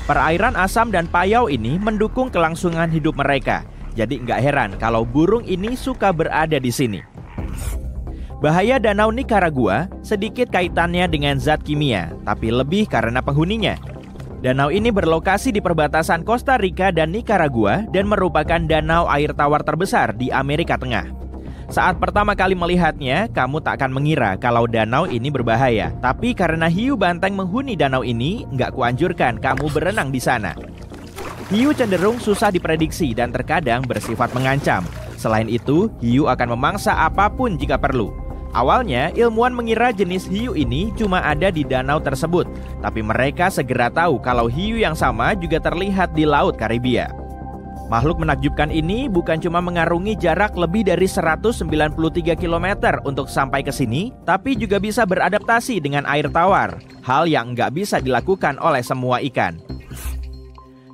Perairan asam dan payau ini mendukung kelangsungan hidup mereka. Jadi nggak heran kalau burung ini suka berada di sini. Bahaya danau Nikaragua sedikit kaitannya dengan zat kimia, tapi lebih karena penghuninya. Danau ini berlokasi di perbatasan Costa Rica dan Nikaragua dan merupakan danau air tawar terbesar di Amerika Tengah. Saat pertama kali melihatnya, kamu tak akan mengira kalau danau ini berbahaya. Tapi karena hiu banteng menghuni danau ini, nggak kuanjurkan kamu berenang di sana. Hiu cenderung susah diprediksi dan terkadang bersifat mengancam. Selain itu, hiu akan memangsa apapun jika perlu. Awalnya, ilmuwan mengira jenis hiu ini cuma ada di danau tersebut. Tapi mereka segera tahu kalau hiu yang sama juga terlihat di Laut Karibia. Makhluk menakjubkan ini bukan cuma mengarungi jarak lebih dari 193 km untuk sampai ke sini, tapi juga bisa beradaptasi dengan air tawar, hal yang nggak bisa dilakukan oleh semua ikan.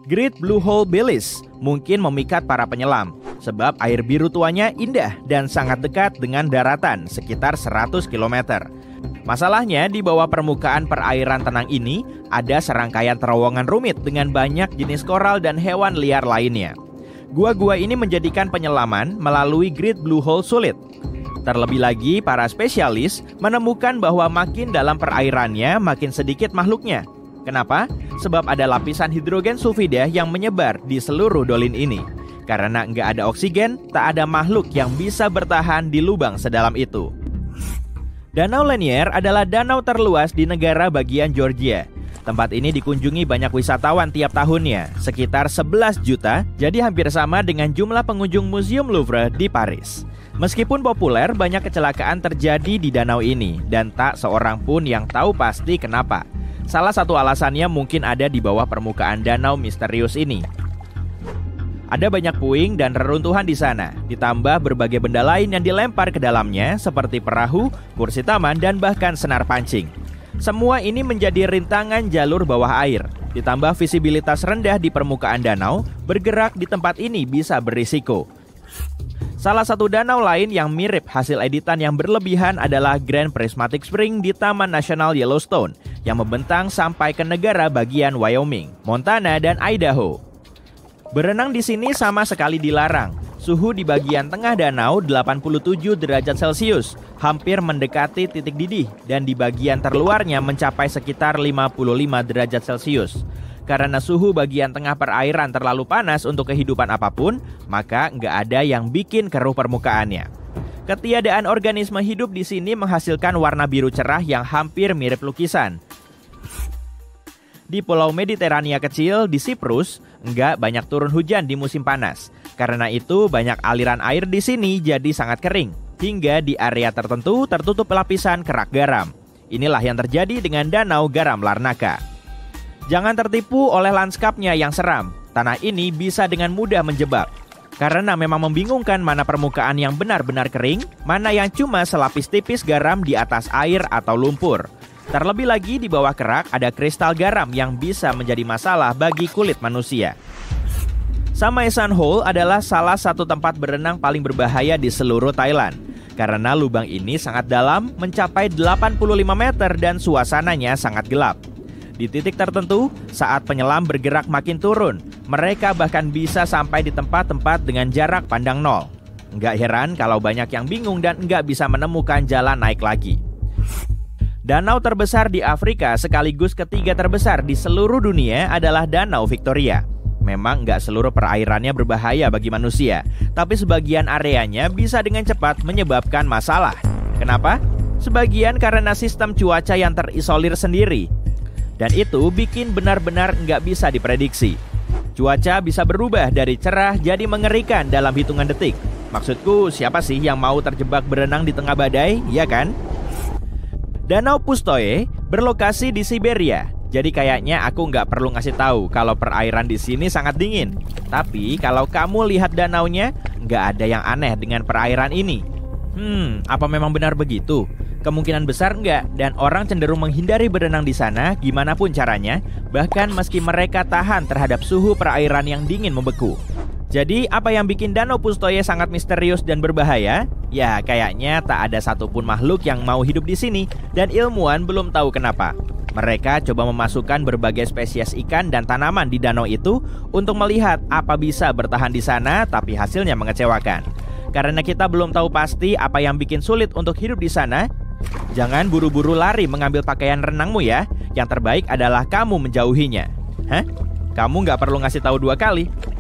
Great Blue Hole Bellies mungkin memikat para penyelam, sebab air biru tuanya indah dan sangat dekat dengan daratan sekitar 100 km. Masalahnya di bawah permukaan perairan tenang ini ada serangkaian terowongan rumit dengan banyak jenis koral dan hewan liar lainnya. Gua-gua ini menjadikan penyelaman melalui Great Blue Hole sulit. Terlebih lagi, para spesialis menemukan bahwa makin dalam perairannya, makin sedikit makhluknya. Kenapa? Sebab ada lapisan hidrogen sulfida yang menyebar di seluruh dolin ini. Karena nggak ada oksigen, tak ada makhluk yang bisa bertahan di lubang sedalam itu. Danau Lanier adalah danau terluas di negara bagian Georgia. Tempat ini dikunjungi banyak wisatawan tiap tahunnya, sekitar 11 juta, jadi hampir sama dengan jumlah pengunjung Museum Louvre di Paris. Meskipun populer, banyak kecelakaan terjadi di danau ini, dan tak seorang pun yang tahu pasti kenapa. Salah satu alasannya mungkin ada di bawah permukaan danau misterius ini. Ada banyak puing dan reruntuhan di sana, ditambah berbagai benda lain yang dilempar ke dalamnya seperti perahu, kursi taman, dan bahkan senar pancing. Semua ini menjadi rintangan jalur bawah air. Ditambah visibilitas rendah di permukaan danau, bergerak di tempat ini bisa berisiko. Salah satu danau lain yang mirip hasil editan yang berlebihan adalah Grand Prismatic Spring di Taman Nasional Yellowstone yang membentang sampai ke negara bagian Wyoming, Montana, dan Idaho. Berenang di sini sama sekali dilarang. Suhu di bagian tengah danau 87 derajat Celcius, hampir mendekati titik didih, dan di bagian terluarnya mencapai sekitar 55 derajat Celcius. Karena suhu bagian tengah perairan terlalu panas untuk kehidupan apapun, maka nggak ada yang bikin keruh permukaannya. Ketiadaan organisme hidup di sini menghasilkan warna biru cerah yang hampir mirip lukisan. Di Pulau Mediterania kecil di Siprus, nggak banyak turun hujan di musim panas. Karena itu, banyak aliran air di sini jadi sangat kering. Hingga di area tertentu tertutup lapisan kerak garam. Inilah yang terjadi dengan Danau Garam Larnaca. Jangan tertipu oleh lanskapnya yang seram. Tanah ini bisa dengan mudah menjebak. Karena memang membingungkan mana permukaan yang benar-benar kering, mana yang cuma selapis tipis garam di atas air atau lumpur. Terlebih lagi di bawah kerak ada kristal garam yang bisa menjadi masalah bagi kulit manusia. Samaesan Hole adalah salah satu tempat berenang paling berbahaya di seluruh Thailand. Karena lubang ini sangat dalam, mencapai 85 meter dan suasananya sangat gelap. Di titik tertentu, saat penyelam bergerak makin turun, mereka bahkan bisa sampai di tempat-tempat dengan jarak pandang nol. Nggak heran kalau banyak yang bingung dan nggak bisa menemukan jalan naik lagi. Danau terbesar di Afrika sekaligus ketiga terbesar di seluruh dunia adalah Danau Victoria. Memang nggak seluruh perairannya berbahaya bagi manusia, tapi sebagian areanya bisa dengan cepat menyebabkan masalah. Kenapa? Sebagian karena sistem cuaca yang terisolir sendiri. Dan itu bikin benar-benar nggak bisa diprediksi. Cuaca bisa berubah dari cerah jadi mengerikan dalam hitungan detik. Maksudku, siapa sih yang mau terjebak berenang di tengah badai, ya kan? Danau Pustoe berlokasi di Siberia, jadi kayaknya aku nggak perlu ngasih tahu kalau perairan di sini sangat dingin. Tapi kalau kamu lihat danaunya, nggak ada yang aneh dengan perairan ini. Apa memang benar begitu? Kemungkinan besar nggak, dan orang cenderung menghindari berenang di sana gimana pun caranya, bahkan meski mereka tahan terhadap suhu perairan yang dingin membeku. Jadi, apa yang bikin Danau Pustoe sangat misterius dan berbahaya? Ya, kayaknya tak ada satupun makhluk yang mau hidup di sini, dan ilmuwan belum tahu kenapa. Mereka coba memasukkan berbagai spesies ikan dan tanaman di danau itu untuk melihat apa bisa bertahan di sana, tapi hasilnya mengecewakan. Karena kita belum tahu pasti apa yang bikin sulit untuk hidup di sana, jangan buru-buru lari mengambil pakaian renangmu ya. Yang terbaik adalah kamu menjauhinya. Hah? Kamu nggak perlu ngasih tahu dua kali.